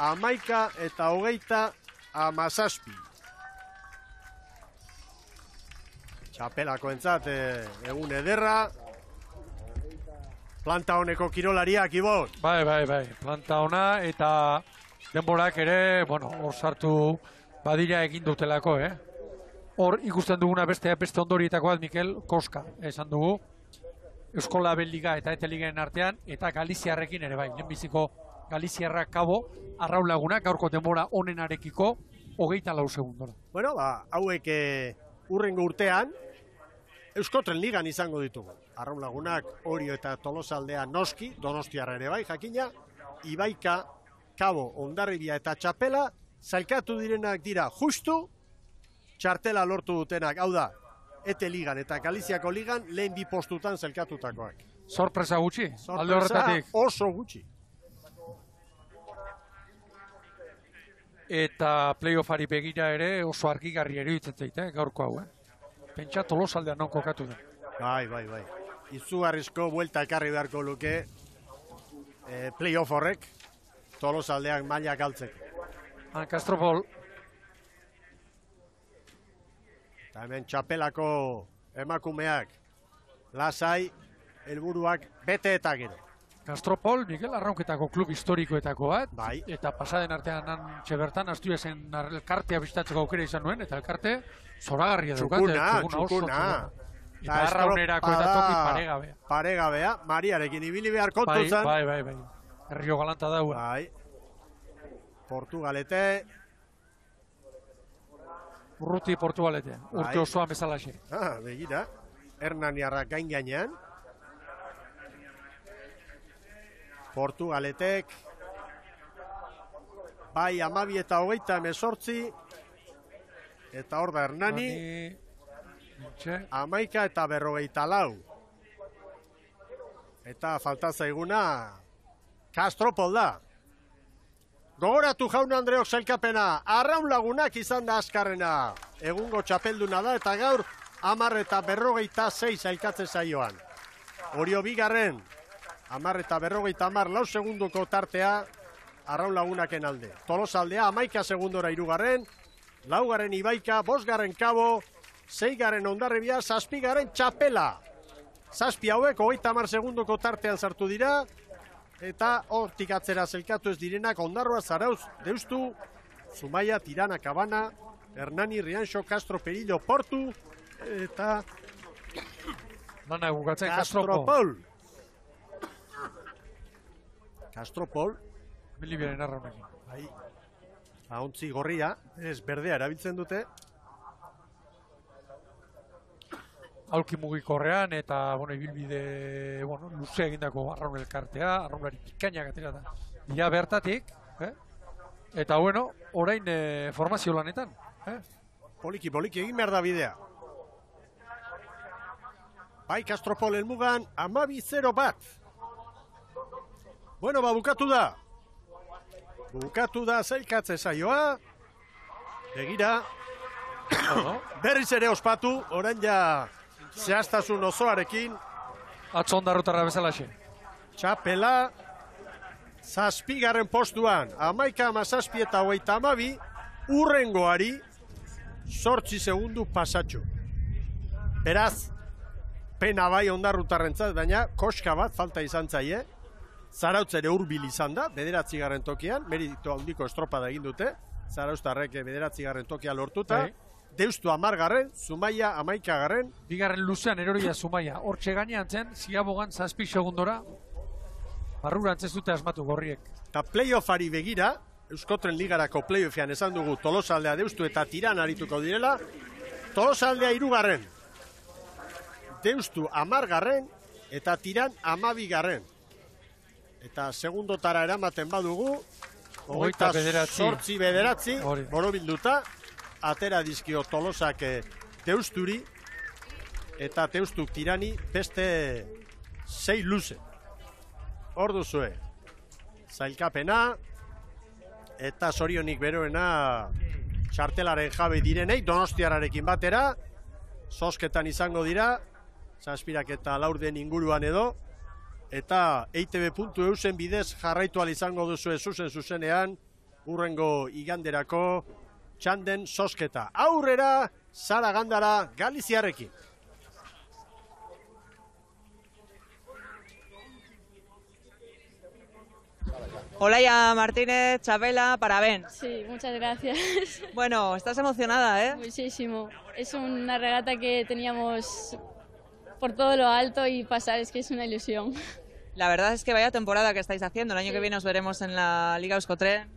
11 eta 27. Txapelako entzat egun ederra. Planta honeko kirolariak, Ibon. Bai, planta hona eta denborak ere, hor sartu badira egin dutelako, Hor ikusten duguna beste ondorietako bat, Mikel, Koska, esan dugu. Euskolabel liga eta ete ligaren artean, eta Galiziarrekin ere bai. Lehenbiziko Galiziarrak Kabo, arraun lagunak, gaurko denbora onenarekiko, 24 segundora. Hauek urrengo urtean, Euskotren ligan izango ditugu. Arraun lagunak, Orio eta Tolosaldea noski, Donostiarra ere bai, jakina, Ibaika, Kabo, Hondarribia eta Txapela, zailkatu direnak dira justu, txartela lortu dutenak, hau da, ete ligan, eta Galiziako ligan lehen bi postutan zelkatutakoak. Sorpresa gutxi, alde horretatik. Sorpresa oso gutxi. Eta playoffari begira ere oso argigarri iruditzen zaite gaurko hau. Pentsa Tolosaldean non kokatu den. Bai, bai, bai. Izugarrizko buelta ekarri beharko luke playoff horrek Tolosaldeak maila galtzeko. Castropol. Eta hemen txapelako emakumeak lasai helburuak bete eta gero. Castropol, Miguel Arraunketako klub historikoetako bat, eta pasaden artean antxe bertan, aztu ezen elkartea biztatzeko aukera izan nuen, eta elkarte zoragarria dukat. Txukuna. Eta Arraunerako eta toki paregabea. Paregabea, Mariarekin ibili behar kontu zen. Bai. Herrio Galanta daua. Portugalete. Urruti Portugalete, urte osoan bezalaxe. Begira, Hernaniarrak gain-gainean. Portugaletek, bai 12 eta 28, eta hor da Hernani, 11 eta 54. Eta falta zaiguna, Castropol da. Gogoratu jaun Andreok zelkapena, Arraun Lagunak izan da azkarrena. Egungo txapelduna da eta gaur 10 eta 46 zelkatzen zaioan. Orio bigarren, 10 eta 50 4 segunduko tartea Arraun Lagunaken alde. Tolosaldea 11 segundora 2, 2 Ibaika, 5 Kabo, 6 Hondarribia, 7 Txapela. 7 hauek 30 segunduko tartean sartu dira. Eta hortik atzera zelkatu ez direnak Ondarroa, Zarauz, Deustu, Zumaia, Tirana, Kabana, Hernani, Rianxo, Castro, Perillo, Portu, eta Castropol. Castropol. Bilibaren arraunekin. Ahontzi gorria, ez berdea erabiltzen dute. Aulki mugikorrean eta ibilbide luzea egindako arraun elkartea, arraunari pikainak atera da. Ia bertatik, eta orain formazio lanetan. Poliki, poliki egin behar da bidea. Bai, Castropol elmugan, 12-0. Bueno, bukatu da. Bukatu da zelkatze zaioa. Begira. Berriz ere ospatu, orain ja zehaztasun osoarekin. Atzo Ondarrotarra bezalaxe. Txapela, 7 postuan, 11 eta 22, urrengoari 8 segundu pasatxo. Beraz, pena bai Ondarrotarrentzat, baina koska bat falta izan zaie. Zarautz ere hurbil izan da, 9 tokian, meritu handiko estropada egin dute. Zarauztarrek 9 tokia lortuta. Deustu 10, Zumaia 11. 2 luzean eroria Zumaia. Hortxe gainean zen, Ziabogan 7 segundora. Barrura antzezute asmatu gorriek. Eta playoffari begira, Euskotren Ligarako playoffian esan dugu Tolosaldea, Deustu eta Tirana arituko direla. Tolosaldea 2, Deustu 10 eta Tiran 12. Eta segundotara eramaten badugu, 28-9, borobilduta. Atera dizkio Tolosak Teusturi eta Teustuk Tirani beste 6 luze. Hor duzue zailkapena eta zorionik beroena txartelaren jabe direnei Donostiarrarekin batera. Zosketan izango dira, 7 eta 4 inguruan edo. Eta eitb.eusen bidez jarraitu ahal izango duzue zuzenean urrengo iganderako txanden sosketa. Aurrera, Saragandara, Galiziarrekin. Olaya Martínez, Chabela, parabén. Sí, muchas gracias. Bueno, estás emocionada, ¿eh? Muchísimo. Es una regata que teníamos por todo lo alto y pasar es que es una ilusión. La verdad es que vaya temporada que estáis haciendo. El año que viene os veremos en la Liga Euskotren.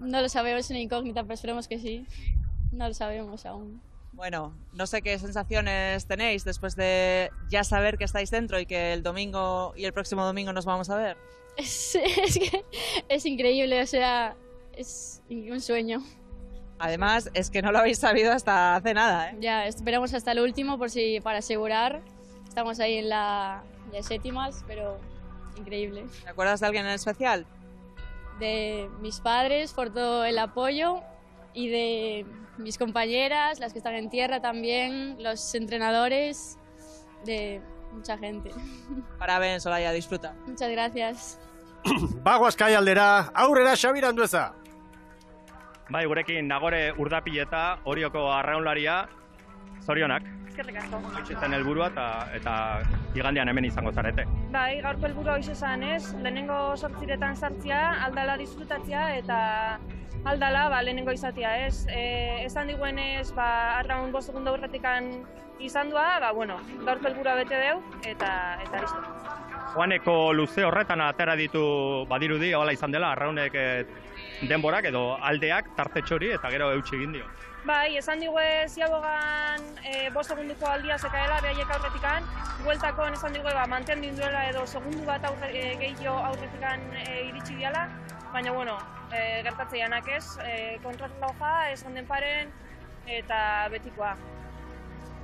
No lo sabemos, es una incógnita, pero esperemos que sí. No lo sabemos aún. Bueno, no sé qué sensaciones tenéis después de ya saber que estáis dentro y que el domingo y el próximo domingo nos vamos a ver. Es que es increíble, o sea, es un sueño. Además, es que no lo habéis sabido hasta hace nada, ¿eh? Ya, esperamos hasta el último por si, para asegurar. Estamos ahí en las séptimas, pero increíble. ¿Te acuerdas de alguien en especial? De mis padres, por todo el apoyo, y de mis compañeras, las que están en tierra también, los entrenadores, de mucha gente. Parabéns, Olaya, disfruta. Muchas gracias. Bagoazkai aldera, aurrera Xabir Andueza. Bai, gurekin Nagore Urdapileta, Orioko arraunlaria, zorionak. Eskerrik asko. Itxetan helburua eta igandean hemen izango zarete. Bai, gaurko helburua hoiz esan, ez? Lehenengo sortziretan sartzea, aldala disfrutatzea eta aldala lehenengo izatea, ez? Esan diguenez, arraun 5 segundu aurretikan izan dua, bueno, gaurko helburua bete deu eta listo. Joaneko luze horretan atera ditu badirudi, hola izan dela, arraunek denborak edo aldeak tartetxori eta gero eutsi egin dio. Bai, esan digu ziabogan 5 segunduko aldia zekaela behaiek aurretikan, gueltakon esan digu mantendu duela edo segundu bat gehiago aurretikan iritsi diala, baina, bueno, gertatzeianak ez, kontrarloja, esan den paren eta betikoa.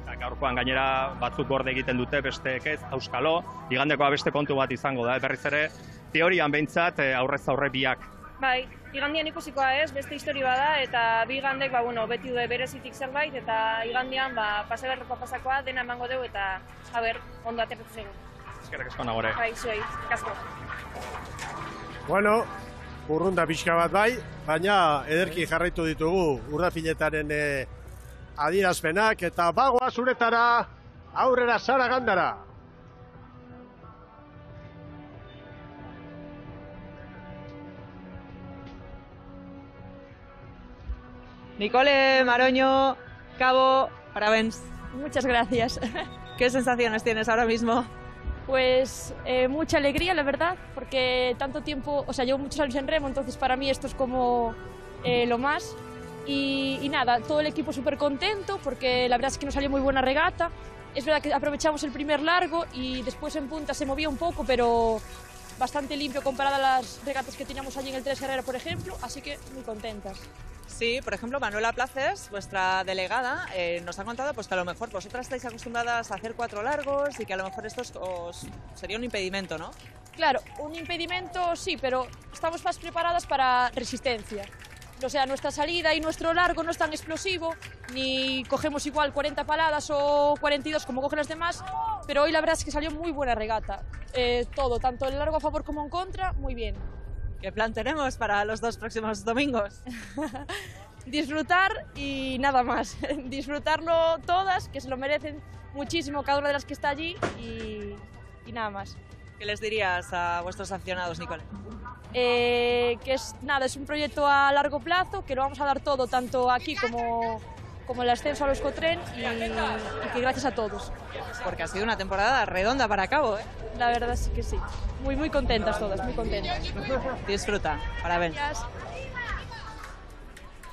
Gaurkoan gainera batzuk gorde egiten dute, besteek ez, auskalo, igandekoa beste kontu bat izango da, berriz ere teorian behintzat aurrez aurre biak. Bai, igandian ikusikoa ez, beste historia bada, eta bi igandek beti du berezitik zerbait, eta igandian paseberroko pasakoa dena emango dugu, eta haber, ondo aterretu zego. Eskerrik asko Nagore. Bai, zuei, kasko. Bueno, urrunda pixka bat bai, baina ederki jarraitu ditugu Urdapiletaren adierazpenak, eta bagoa zuretara, aurrera Saragandara. Nicole Maroño, Cabo, parabéns. Muchas gracias. ¿Qué sensaciones tienes ahora mismo? Pues mucha alegría, la verdad, porque tanto tiempo, o sea, llevo muchos años en remo, entonces para mí esto es como lo más. Y nada, todo el equipo súper contento, porque la verdad es que nos salió muy buena regata. Es verdad que aprovechamos el primer largo y después en punta se movía un poco, pero bastante limpio comparado a las regatas que teníamos allí en el 3 Herrera, por ejemplo, así que muy contentas. Sí, por ejemplo, Manuela Places, vuestra delegada, nos ha contado pues, que a lo mejor vosotras estáis acostumbradas a hacer 4 largos y que a lo mejor esto os sería un impedimento, ¿no? Claro, un impedimento sí, pero estamos más preparadas para resistencia. O sea, nuestra salida y nuestro largo no es tan explosivo, ni cogemos igual 40 paladas o 42 como cogen las demás, pero hoy la verdad es que salió muy buena regata. Todo, tanto el largo a favor como en contra, muy bien. ¿Qué plan tenemos para los 2 próximos domingos? Disfrutar y nada más. Disfrutarlo todas, que se lo merecen muchísimo cada una de las que está allí y nada más. ¿Qué les dirías a vuestros aficionados, Nicole? Que es un proyecto a largo plazo, que lo vamos a dar todo, tanto aquí como el ascenso al Euskotren y que gracias a todos. Porque ha sido una temporada redonda para Cabo, ¿eh? La verdad es que sí. Muy, muy contentas todas, muy contentas. Disfruta, parabéns.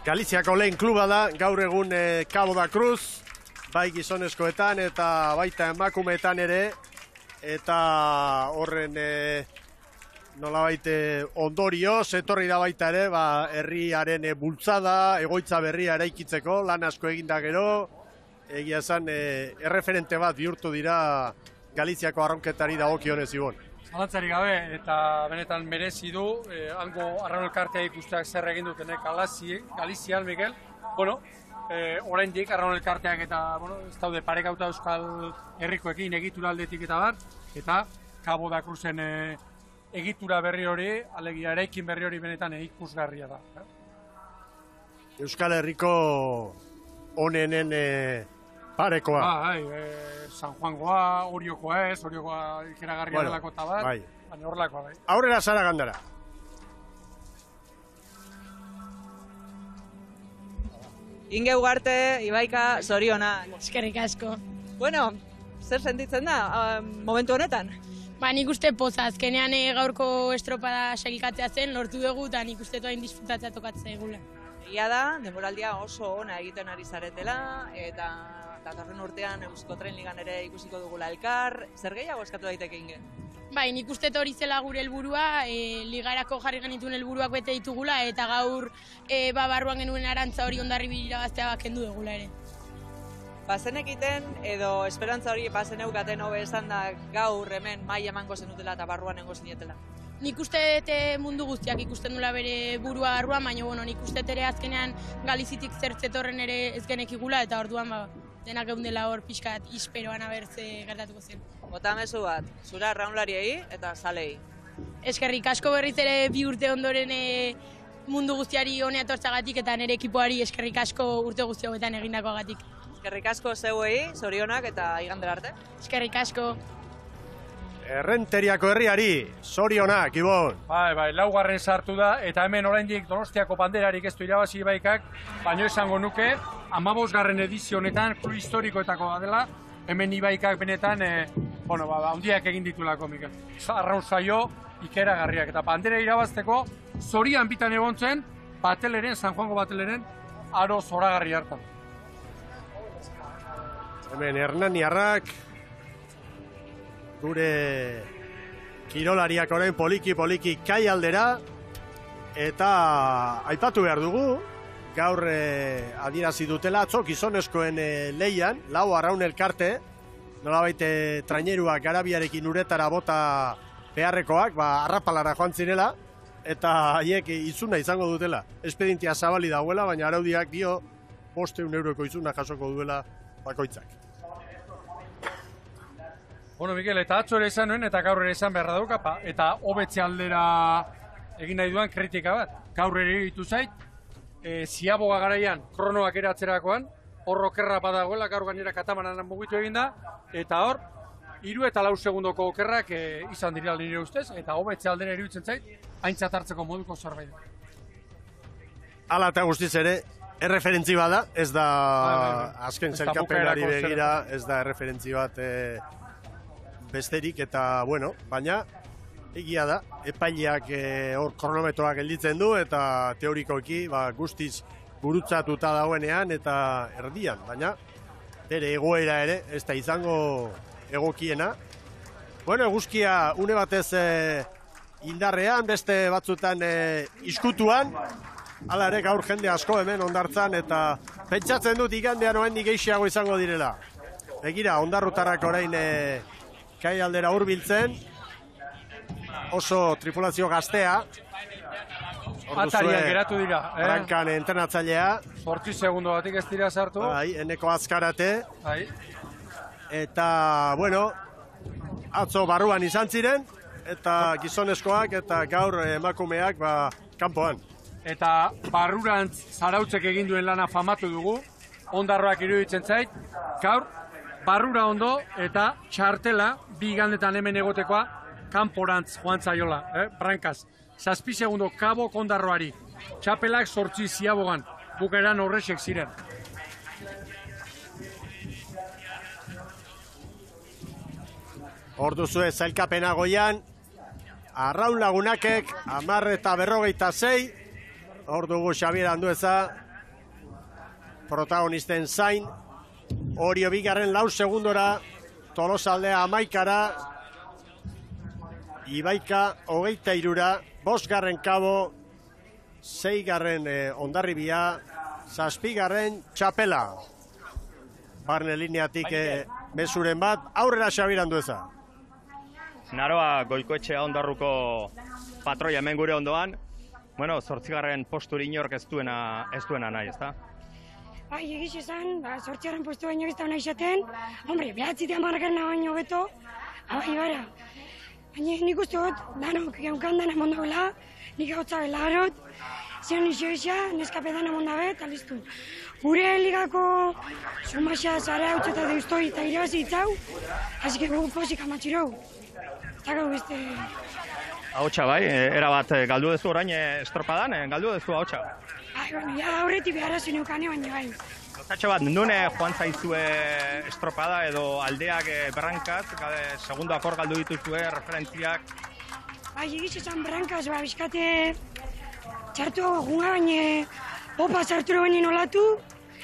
Galiziako lehen kluba da, gaur egun Cabo da Cruz, bai gizonezkoetan eta baita emakumeetan ere, eta horren nolabait ondorioz, etorri da baita ere, herriaren bultzada, egoitza berria eraikitzeko, lan asko eginda gero, egia esan erreferente bat bihurtu dira Galiziako arraunketari dagokionez, Ibon. Zalantzarik gabe, eta benetan merezi du, hango arraun elkartea ikusteak zer egin dutenek Galizian, Mikel, bueno, oraindik arraun elkarteak eta, bueno, ez daude parekauta Euskal Herrikoekin egitura aldetik eta bar, eta Cabo da Cruzen egitura berri hori, alegia eraikin berri hori benetan ikusgarria da. Euskal Herriko onenen parekoa. Bai, San Juangoa, Oriokoa ez, Oriokoa ikeragarria delako eta bat, baina horrelakoa bai. Aurrera Saragandara. Inge Ugarte, Ibaika, Soriona. Eskerrik asko. Bueno, zer sentitzen da momentu honetan? Ba, nik uste poza, azkenean gaurko estropada sailkatzea zen, lortu dugu eta nik uste toain disfrutatzea tokatzea egula. Egia da, denboraldia oso ona egiten ari zaretela, eta datorren urtean Euskotren ligan ere ikusiko dugula elkar. Zer gehiago eskatu daiteke, Inge? Bai, nik uste hori zela gure helburua, ligarako jarri genituen helburuak bete ditugula eta gaur barruan genuen Arantza hori Hondarribia irabaztea kendu degula ere. Bazen egiten edo esperantza hori bazen eukaten hobe esan da gaur hemen maila emango zenutela eta barruan egongo zinetela. Nik uste mundu guztiak ikusten dula bere burua barruan, baina bueno, nik uste ere azkenean Galizitik zertzetorren ere ez genekigula eta orduan denak geundela hor pixkat isperoan abertze gertatuko zen. Bota mezu bat, zure arraunlariei eta zalei. Eskerrik asko berriz ere bi urte ondoren mundu guztiari hona etortzagatik eta nire ekipoari eskerrik asko urte guzti hauetan egindakoagatik. Eskerrik asko zeuei, zorionak eta igandera arte. Eskerrik asko. Errenteriako herriari, zorionak, Ibon. Bai, laugarren sartu da, eta hemen oraindik Donostiako banderarik ez du irabazi Ibaikak, baino esango nuke, 15. edizio honetan, klub historikoetako dela, hemen Ibaikak benetan, handiak egin ditulako, Mikel. Arraun saio ikeragarriak, eta bandera irabazteko, zorian bitan egon zen, Bateleren, San Juango Bateleren, aro zoragarri hartan. Hemen Hernaniarrak, gure kirolariak orain poliki-poliki kai aldera, eta aipatu behar dugu, gaur adierazi dutela, atzo gizonezkoen lehian, 4 arraun elkarte, nolabait traineruak garabiarekin uretara bota beharrekoak, arrapalara joan zirela, eta haiek izuna izango dutela. Espedientia zabali dagoela, baina araudiak dio 500 euroko izuna jasoko duela bakoitzak. Bueno, Mikel, eta atzo ere esan nuen, eta gaur ere esan beharra daukapa, eta hobetze aldera egin nahi duan kritika bat. Gaur ere ditu zait, Ziaboga garaian, kronoak eratzerakoan, hor okerra badagoela, gaur gainera Katamaranan mugitu egin da, eta hor, 3 eta 4 segundoko okerrak izan dira nire ustez, eta hobetze aldera iruditzen zait, aintzat hartzeko moduko zerbait. Hala eta guztiz ere, erreferentzi bat da, ez da azken zelkapenari begira, ez da erreferentzi bat besterik eta, bueno, baina egia da, epaileak hor kronometroak gelditzen du eta teorikoki guztiz gurutzatuta dagoenean eta erdian, baina bere egoera ere ez da izango egokiena. Bueno, eguzkia une batez indarrean, beste batzutan izkutuan, hala ere gaur jende asko hemen Hondartzan eta pentsatzen dut igandean oraindik geixiago izango direla. Begira, Hondarrutarrak orain kai aldera hurbiltzen, oso tripulazio gaztea. Atarian geratu dira. Arrankan entrenatzailea. 8 segundo batik ez dira sartu. Bai, Eneko Azkarate. Bai. Eta, bueno, atzo barruan izan ziren, eta gizonezkoak eta gaur emakumeak kanpoan. Eta barrurantz zarautzek egin duen lana famatu dugu, Hondarroak iruditzen zait, gaur, barrura ondo eta txartela bi gandetan hemen egotekoa kanporantz joan zaiola, brankaz. 7 segundo Kabo Kondarroari, txapelak 8 Ziabogan, bukeran horrexek ziren. Hor duzu ez zailkapena goian, Arraun Lagunakek, 10 eta 46, hor dugu Xabier Andueza, protagonisten zain, Orio bigarren 4 segundora, Tolosaldea 11ra, Ibaika 23ra, 5garren Kabo, 6garren Hondarribia, 7garren Txapela. Barne lineatik mesuren bat, aurrera Xabier Andueza. Naroa Goikoetxea Hondarruko patroia hemen gure ondoan, bueno, 8garren posturi inork ez duena nahi, ezta? Bai, egiz esan, 8 postu baino ez da hona izaten, hombre, 9 eta 10 baino beto, abai gara. Baina nik uste hot, danok gaukan dana mondabela, nik hau txabela harot, zion iso isa, neskape dana mondabe, eta listu. Gure ligako sumaxa zara hau txeta deustoi eta irabazi ditzau, hasik egu posik amatxirau. Eta gau beste... Hau txa bai, erabat, galdu dezu orain estropadan, galdu dezu hau txa. Ja aurretik behar hasi neukane baina bai. Gauzatxo bat, nune joan zaizue estropada edo aldeak brankaz, segundoak hor galdu dituzue, referentziak? Bai, egiz esan brankaz, bizkate txartu gunga baina opa sartu baina nolatu,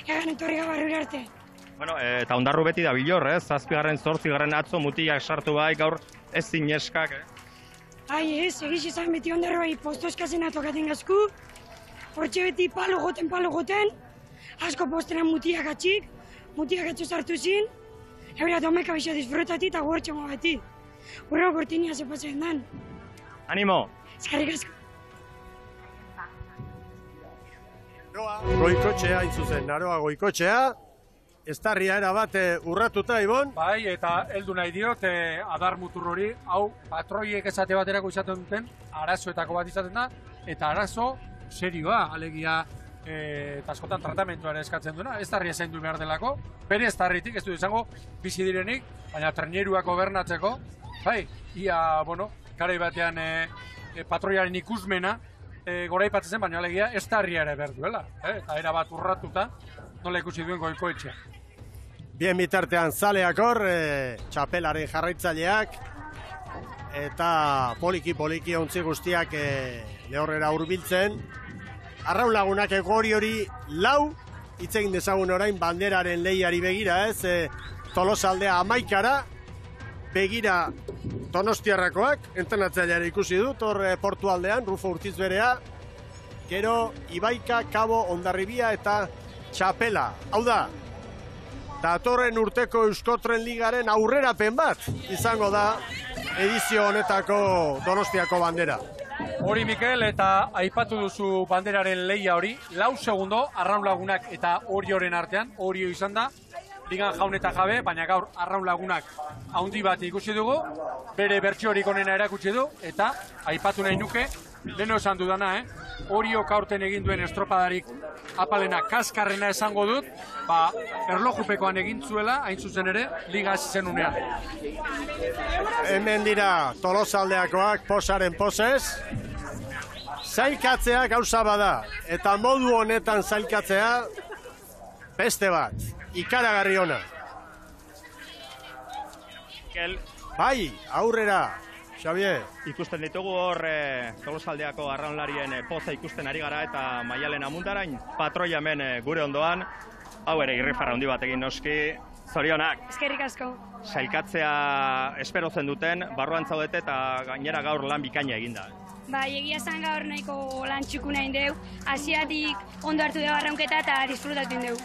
egan etorri gabarrura arte. Bueno, eta ondarru beti da bilor, ez? Zazpigarren, zortzigarren atzo mutilak sartu bai, gaur ez zineskak, Ai ez, egiz izan beti ondarru bai, postozkazen atokaten gazku, portxe beti palo goten, asko postena mutiak atxik sartu zin, eura domeka bizo disfrutati eta gortxe moa beti. Horro gortinia zepatzen dan. Animo! Eskarrik asko! Goikotxea, intzuzen, naroa goikotxea, eztarria erabat urratuta, Ibon? Bai, eta heldu nahi diot, adar muturrori, hau patroiek esate baterako izaten duten, arazoetako bat izaten da, eta arazo serioa, alegia, askotan tratamentuaren eskatzen duena, eztarria zain du behar delako, bere eztarritik, ez du izango, bizi direnik, baina trenieruako bernatzeko, bai, ia, bueno, garai batean patroiaren ikusmena, gora ipatzen zen, baina alegia eztarria ere berduela, eta erabat urratuta, nola ikusi duen goikoetxea. Bien bitartean zaleak hor, txapelaren jarraitzaileak, eta poliki ontzi guztiak lehorrera urbiltzen. Arraun lagunak egori hori lau, itzegin dezagun orain banderaren lehiari begira, ez? Tolosaldea 11ra, begira donostiarrakoak, entrenatzaileare ikusi dut, hor portu aldean, Rufo Urtizberea, gero Ibaika, Kabo, Hondarribia eta Txapela, hau da, datorren urteko Euskotren Ligaren aurrerapen bat izango da edizio honetako Donostiako bandera. Hori, Mikel, eta aipatu duzu banderaren lehia hori, lau segundo, Arraun Lagunak eta Orioren artean, Orio izan da, ligan jaun eta jabe, baina gaur Arraun Lagunak handi bat ikusi dugu, bere bertsiorik onena erakutsi du, eta aipatu nahi nuke, leno esan dudana, Orio kaurten egin duen estropadarik apalena kaskarrena esango dut, ba, erlojupekoan egin zuela, hain zuzen ere, liga zen unean. Hemen dira Tolosaldeakoak posaren poses, zailkatzea gauza bada, eta modu honetan zailkatzea beste bat, ikaragarri ona. Bai, aurrera. Xabier, ikusten ditugu hor Tolosaldeako arraunlarien poza ikusten ari gara eta Maialen Amundarain patroia hemen gure ondoan. Hau ere irrifarra handi batekin noski, zorionak. Eskerrik asko. Sailkatzea espero zen duten, barruan zaudete eta gainera gaur lan bikaina eginda. Bai, egia zan gaur nahiko lan txukuna indeu, hasieratik ondo hartu dugu arraunketa eta disfrutatu indeu.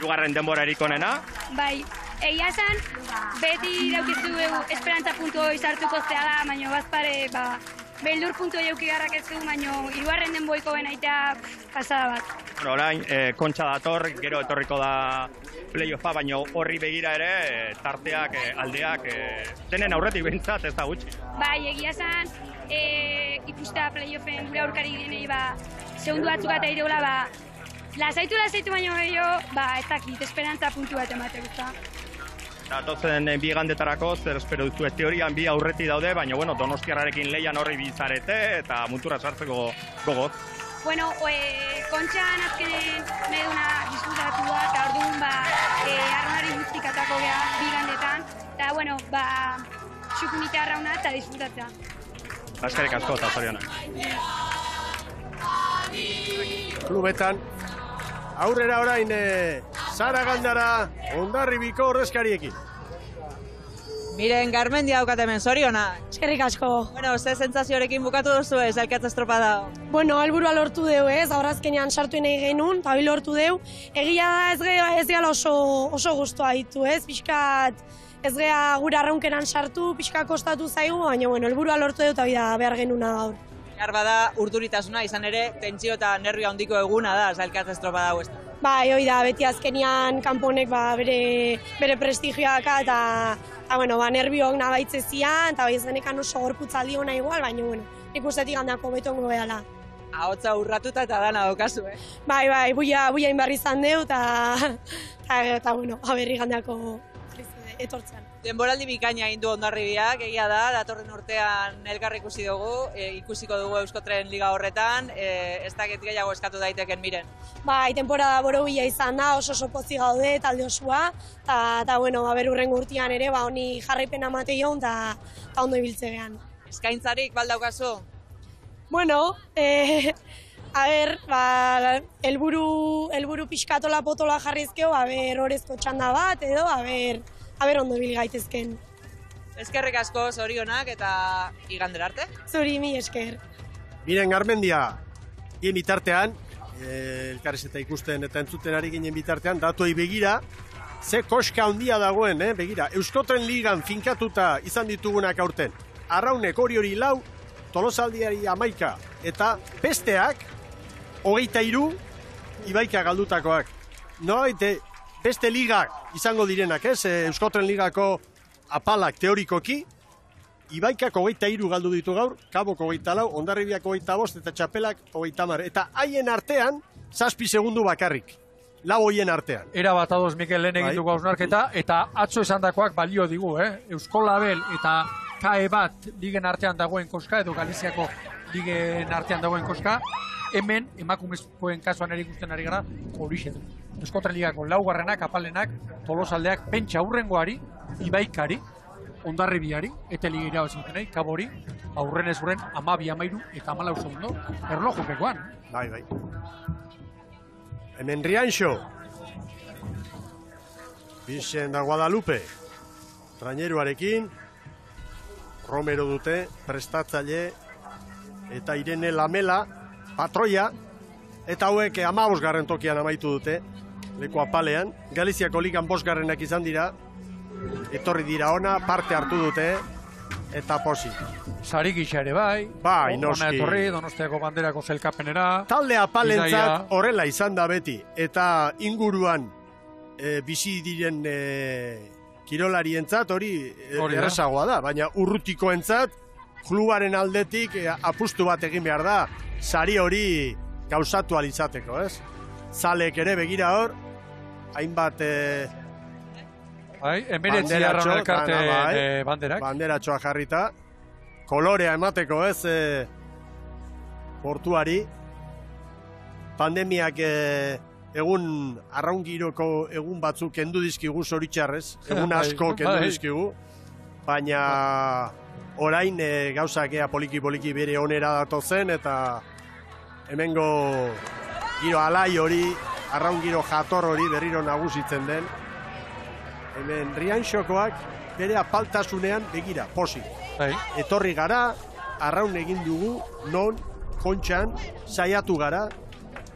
Irugarren denbora erikonena? Bai. Egia zan, beti daukizu esperantza puntu hori zartuko zea da, baina bazpare, beldur puntu hori eukigarrak ez du, baina iruarren den boiko benaitea pasada bat. Horain, kontxa dator, gero etorriko da playoffa, baina horri begira ere, tarteak, aldeak, denen aurretik bintzat ez da gutxi. Bai, egia zan, ikusta playoffen gure aurkari denei, segundu batzuk eta ideola, Lazaitu baino gehiago, ez dakit, esperantza puntu bat emate guzta. Datozen bigandetarako, zer espero duzu, teorian bi aurreti daude, baina, bueno, donostiarrarekin lehian horri bizarete eta muntura sartzeko gogoz. Bueno, kontxan azkenen meduna disfrutatu da, eta orduan, arraunari guztik atako geha bigandetan, eta, bueno, xukunite arrauna eta disfrutatzea. Eskerrik asko eta zorionak. Klubetan. Aurrera orain, Saragandara, Hondarribiko ordezkariekin. Miren, Garmendia daukat hemen, zorionak. Eskerrik asko. Bueno, ze sentsazioarekin bukatu duzu ez, alkatza estropada. Bueno, helburua lortu deu ez, aurrazkenean sartu nahi genuen, eta bi lortu deu. Egia da ez gehala oso guztua ditu ez, pixkat ez gehala gure arraunkeran sartu, pixkat kostatu zaigu, baina, bueno, helburua lortu deu eta bida behar genuena gaur. Behar bada urduritasuna, izan ere, tentsio eta nervio handiko eguna da, zailkatza estropada hau ez da. Bai, hoi da, beti azkenian kanponek bere prestigioaka eta nervioak nabaitzezian, eta ez genekan oso gorputzaldi hona igual, baina, bueno, nik ustetik handako betongo behala. Ahotza urratuta eta dana daukazu, Bai, buia inbarri izan deu, eta, bueno, aberri handako etortzen. Denboraldi bikaina egin du Hondarribiak, egia da, datorren urtean elkarri ikusi dugu, ikusiko dugu Euskotren Liga horretan, ez dakit gehiago eskatu daiteken miren. Bai, temporada borobila izan da, oso pozik gaude, talde osoa, eta, bueno, berurrengo urtean ere, honi jarraipena mateion, eta ondo ibiltzegean. Eskaintzarik, baldaukazu? Bueno, Aber, ba, helburu pixkatola potola jarrizkeo, aber, horrezko txanda bat edo, aber ondo bil gaitezken. Eskerrik asko, zorionak eta igandera arte. Zuri, mi esker. Miren Garmendia, gien bitartean, elkarrez eta ikusten eta entzuten ari ginen bitartean, datuei begira, ze koska handia dagoen, begira. Euskotren ligan finkatuta izan ditugunak aurten. Arraunek hori 4, Tolosaldiari 11, eta besteak, 23, Ibaika galdutakoak. Nolabait, beste ligak izango direnak, ez? Euskotren ligako apalak teorikoki, Ibaikak 23 galdu ditu gaur, Kabok 24, Hondarribiak 25, eta Txapelak 30. Eta haien artean, 7 segundu bakarrik. 4 hoien artean. Era bat ados, Mikel, lehen egituko hausnarketa, eta atzo esan dakoak balio digu, Eusko Label eta KE bat ligen artean dagoen koska, edo Galiziako ligen artean dagoen koska, hemen emakumezkoen kasuan erikusten ari gara, hori xetu. Euskotren Ligako 4garrenak, apalenak, Tolosaldeak, pentsa hurrengoari, Ibaikari, Hondarribiari, eteli irabazitenei, Kabori, aurren ez uren, 12, 13 eta 14 erlojupekoan. Bai. Hemen Rianxo, Virgen da Guadalupe, traineruarekin, Romero dute, prestatzaile, eta Irene Lamela, patroia, eta hauek 15garren tokian amaitu dute, leko apalean. Galiziako ligan 5garrenak izan dira, etorri dira ona, parte hartu dute, eta posi. Sari gisa ere bai, ona etorri, Donostiako banderako zelkapenera. Talde apalentzat horrela izan da beti, eta inguruan bizi diren kirolarientzat hori errazagoa da, baina urrutikoentzat, klubaren aldetik apustu bat egin behar da, sari hori gauzatu alizateko, ez? Zalek ere begira hor, hainbat banderatxoa jarrita, kolorea emateko, ez, portuari. Pandemiak egun arraungiroko egun batzuk kendu dizkigu zoritxarrez, egun asko kendu dizkigu, baina orain gauzakea poliki-poliki bere onera datozen, eta hemengo giro alai hori, arraungiro jator hori berriro nagusitzen den. Hemen Rianxokoak bere apaltasunean begira, posi. Etorri gara, arraun egin dugu, non, kontxan, saiatu gara,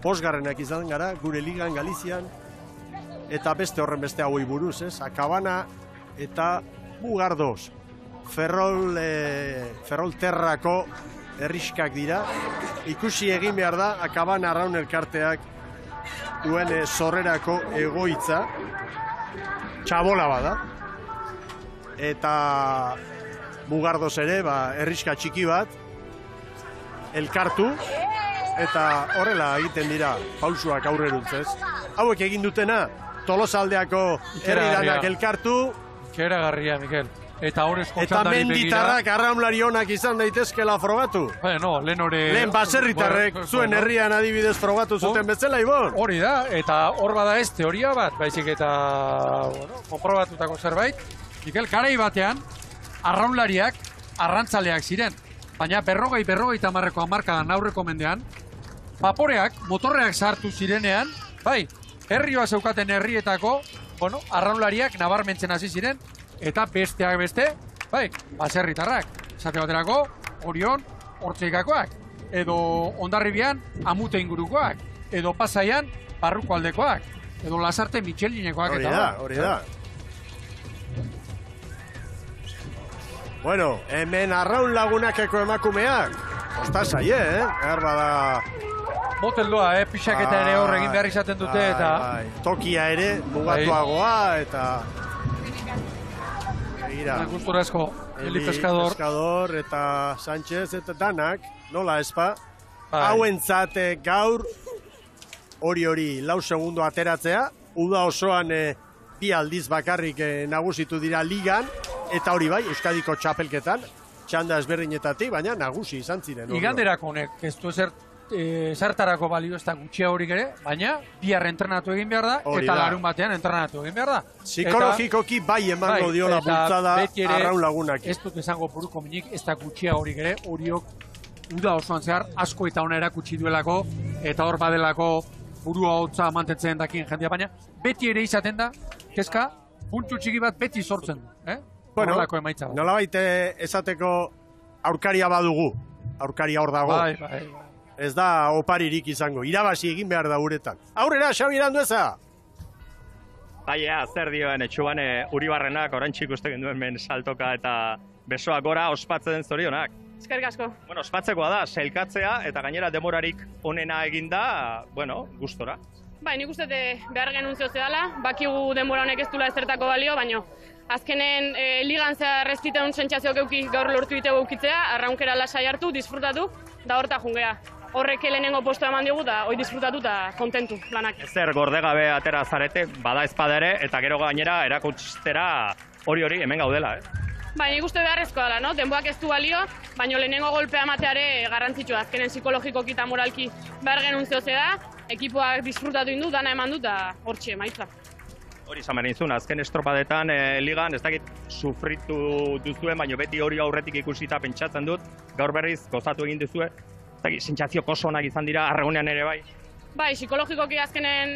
5garrenak izan gara, gure ligan, Galizian, eta beste horren beste hauei buruz, ez? Akabana eta Bugardoz. Ferrolterrako herriskak dira. Ikusi egin behar da, Akabana arraun elkarteak duen sorrerako egoitza. Txabola bada, eta Bugardoz ere, herriska txiki bat, elkartu, eta horrela egiten dira pausuak aurreruntzez. Hauek egin dutena, Tolosaldeako herriranak elkartu. Ikeragarria, Mikel. Eta menditarrak arraunlari honak izan daitezkela frogatu. Lehen baserritarrek zuen herrian adibidez frogatu zuten bezala, Ibon. Hori da, eta hor bada ez teoria bat, baizik eta konprobatutako zerbait. Mikel, garai batean, arraunlariak arrantzaleak ziren. Baina 50-50 hamarkadan aurreko mendean, paporeak, motorreak sartu zirenean, bai, herrioa zeukaten herrietako, arraunlariak nabarmentzen hasi ziren, eta besteak beste, bai, baserritarrak, esate baterako, Orion, Hortzeikakoak, edo Hondarribian, Amute ingurukoak, edo Pasaian, Barruko aldekoak, edo Lasarte Mitxelinekoak eta da. Hori da. Bueno, hemen arraun lagunakeko emakumeak, ostasaie, erba da. Motel doa, pixaketa ere hor egin behar izaten dute, eta tokia ere, bugatuagoa, eta Kulturazko, Eli Pescador eta Sánchez eta danak, nola ezpa, hauentzat gaur hori 4 segundu ateratzea, uda osoan 2 aldiz bakarrik nagusitu dira ligan, eta hori bai, Euskadiko txapelketan, txanda ezberdinetatik, baina nagusi izan ziren. Iganderako honek, ez du zertarako balio ez da gutxia horik ere, baina bihar entrenatu egin behar da, eta larun batean entrenatu egin behar da. Psikologikoki bai emango diola bultzada arraun lagunak. Ez dut esango buruko minik ez da gutxia horik ere, horiok uda osoan zehar asko eta ona erakutsi duelako, eta hor badelako burua hotza mantentzen dakien jendia, baina beti ere izaten da, kezka, puntu txiki bat beti sortzen du. Bueno, nola baite esateko aurkaria badugu, aurkaria hor dago. Ez da oparirik izango, irabazi egin behar da uretan. Aurrera, Xabi Irandueza! Baia, zer dioen, etxuan Uribarrenak orantzik uste genduen men saltoka eta besoak gora ospatzen zorionak. Eskerrik asko. Bueno, ospatzekoa da, sailkatzea eta gainera demorarik onena eginda, bueno, gustora. Bai, nik uste behar genuntzio zedala, bakigu denbora honek ez dula ezertako balio, baina azkenen ligan zehar ez diteun sentsazioak euki gaur lortu ditego eukitzea, arraunkera lasai hartu, disfrutatu, da horta jungea. Horrek lehenengo posto eman diogu da, hoi disfrutatu eta kontentu lanak. Ezer gordegabe atera zarete, bada ezpadere, eta gero gainera erakutstera hori hemen gaudela, eh? Baina nik uste beharrezkoa dela, no? Denboak ez du balio, baina lehenengo golpea mateare garrantzitsua. Azkenen psikologikoki eta moralki behar genuntzio zeda, ekipoak disfrutatu indu, dana eman du eta hortxe, maitza. Hori izan behar nintzun, azken estropadetan ligan, ez dakit sufritu duzuen, baina beti hori aurretik ikusita pentsatzen dut, gaur berriz gozatu egin duzue. Sentsazio oso onak izan dira, arragunean ere bai? Bai, psikologikoki azkenen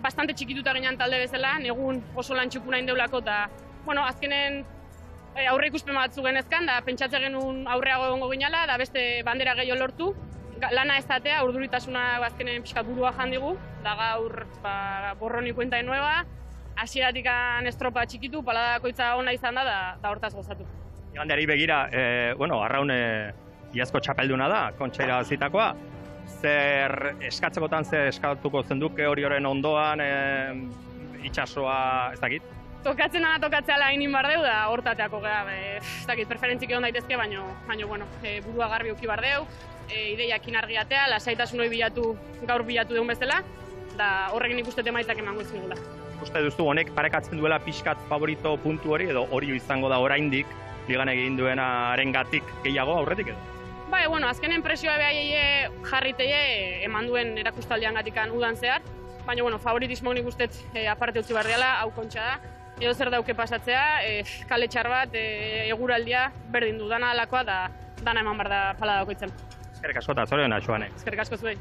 bastante txikituta ginen talde bezala, negun oso lan txukuna indeulako eta, bueno, azkenen aurre ikuspen batzu genezkan, da pentsatze genuen aurreago egongo ginala, da beste bandera gehiago lortu, lana ezatea, urduritasuna azkenen pixka burua jandigu, da gaur borroni kuenta nueva, hasiatikan estropa txikitu, paladakoitza ona izan da, da hortaz gozatu. Igandeari begira, bueno, arraune iazko txapelduna da, Kontxa irabazitakoa, zer eskatzekotan zer eskatuko zenduke hori horren ondoan, itxasoa ez dakit? Tokatzen dana tokatzea lain inbardeu da, hortateako gara, ez dakit, preferentzik egon daitezke, baina, bueno, burua garbi uki bardeu, ideiak inargiatea, lasaitasun hori bilatu, gaur bilatu dugun bezala, da horrekin ikustete maitzak emango izigula. Uste duztu honek parekatzen duela pixkat favorito puntu hori, edo hori izango da oraindik, ligan egin duenaren gatik gehiago aurretik edo? Bai, bueno, azkenen presioa behaiei jarriteie eman duen erakustaldian gatikan udan zehar, baina, bueno, favoritismo nik ustez aparte utzi barriala, hau Kontxa da, edo zer dauke pasatzea, kale txar bat, eguraldia, berdin du, dana alakoa da, dana eman behar da pala dagoitzen. Ezkerrik asko eta zorioen Xuane. Ezkerrik asko zuei.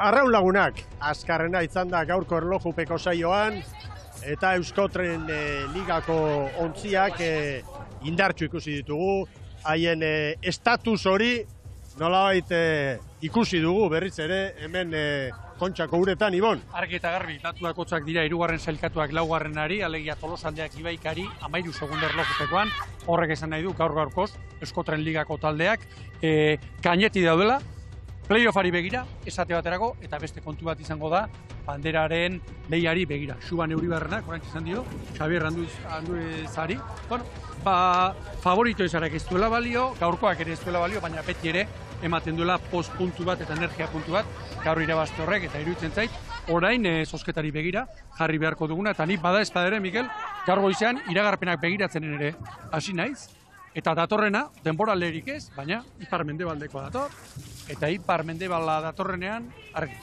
Arraun lagunak, azkarrena izan da gaurko erlojupeko saioan, eta Euskotren ligako ontziak indartxu ikusi ditugu, haien estatus hori nolabait ikusi dugu berriz ere hemen Kontxako uretan, Ibon. Argi eta garbi, datuak hotzak dira, irugarren sailkatuak laugarrenari, alegia Tolosaldeak Ibaikari, 13 segundo erlojupekoan, horrek esan nahi du gaur-gaurkoz, Euskotren ligako taldeak, gaineti daudela, playoffari begira, esate baterako, eta beste kontu bat izango da, banderaren lehiari begira. Xuban Euribarrenak, orantz izan dio, Xabi Iranduezari, bueno, favorito izarek ez duela balio, gaurkoak ere ez duela balio, baina beti ere ematen duela post puntu bat eta energia puntu bat, gaur irabazte horrek eta iruditzen zait, orain zozketari begira, jarri beharko duguna, eta ni bada ez da ere, Mikel, gaur goizean iragarpenak begiratzen ere hasi naiz, eta datorrena, denbora leherik ez, baina Ipar-Mendebaldekoa dator, eta Ipar-Mendebala datorrenean argi.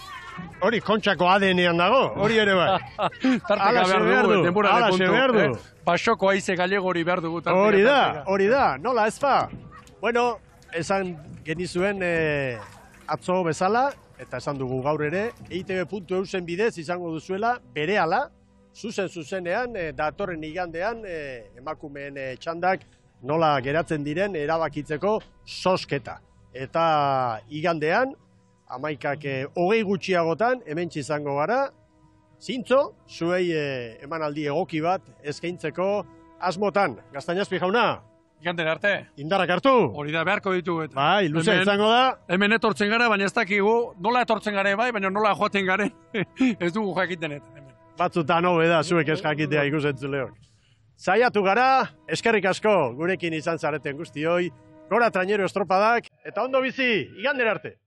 Hori Kontxako ADN-ean dago, hori ere bai. Ala se behar du, ala se behar du. Pasoko aize galego hori behar dugu. Hori da, nola ez fa. Bueno, esan genizuen atzo bezala, eta esan dugu gaur ere, eitb.eusen bidez izango duzuela bere ala, zuzen-zuzenean, datorren igandean, emakumeen txandak nola geratzen diren erabakitzeko zozketa. Eta igandean, 11:20 gutxiagotan, hemen izango gara, zintzo, zuei emanaldi egoki bat eskaintzeko asmotan. Gaztañazpi jauna! Ikantera arte. Indarrak hartu! Hori da, beharko ditugu eta. Bai, luzea izango da. Hemen etortzen gara, baina ez dakigu, nola etortzen gara bai, baina nola joaten gara ez dugu jakiten eta. Batzutan hobe da, zuek ez jakitea ikusentzuleok. Saiatu gara, eskerrik asko, gurekin izan zareten guztioi, gora traineru estropadak, eta ondo bizi, igandera arte!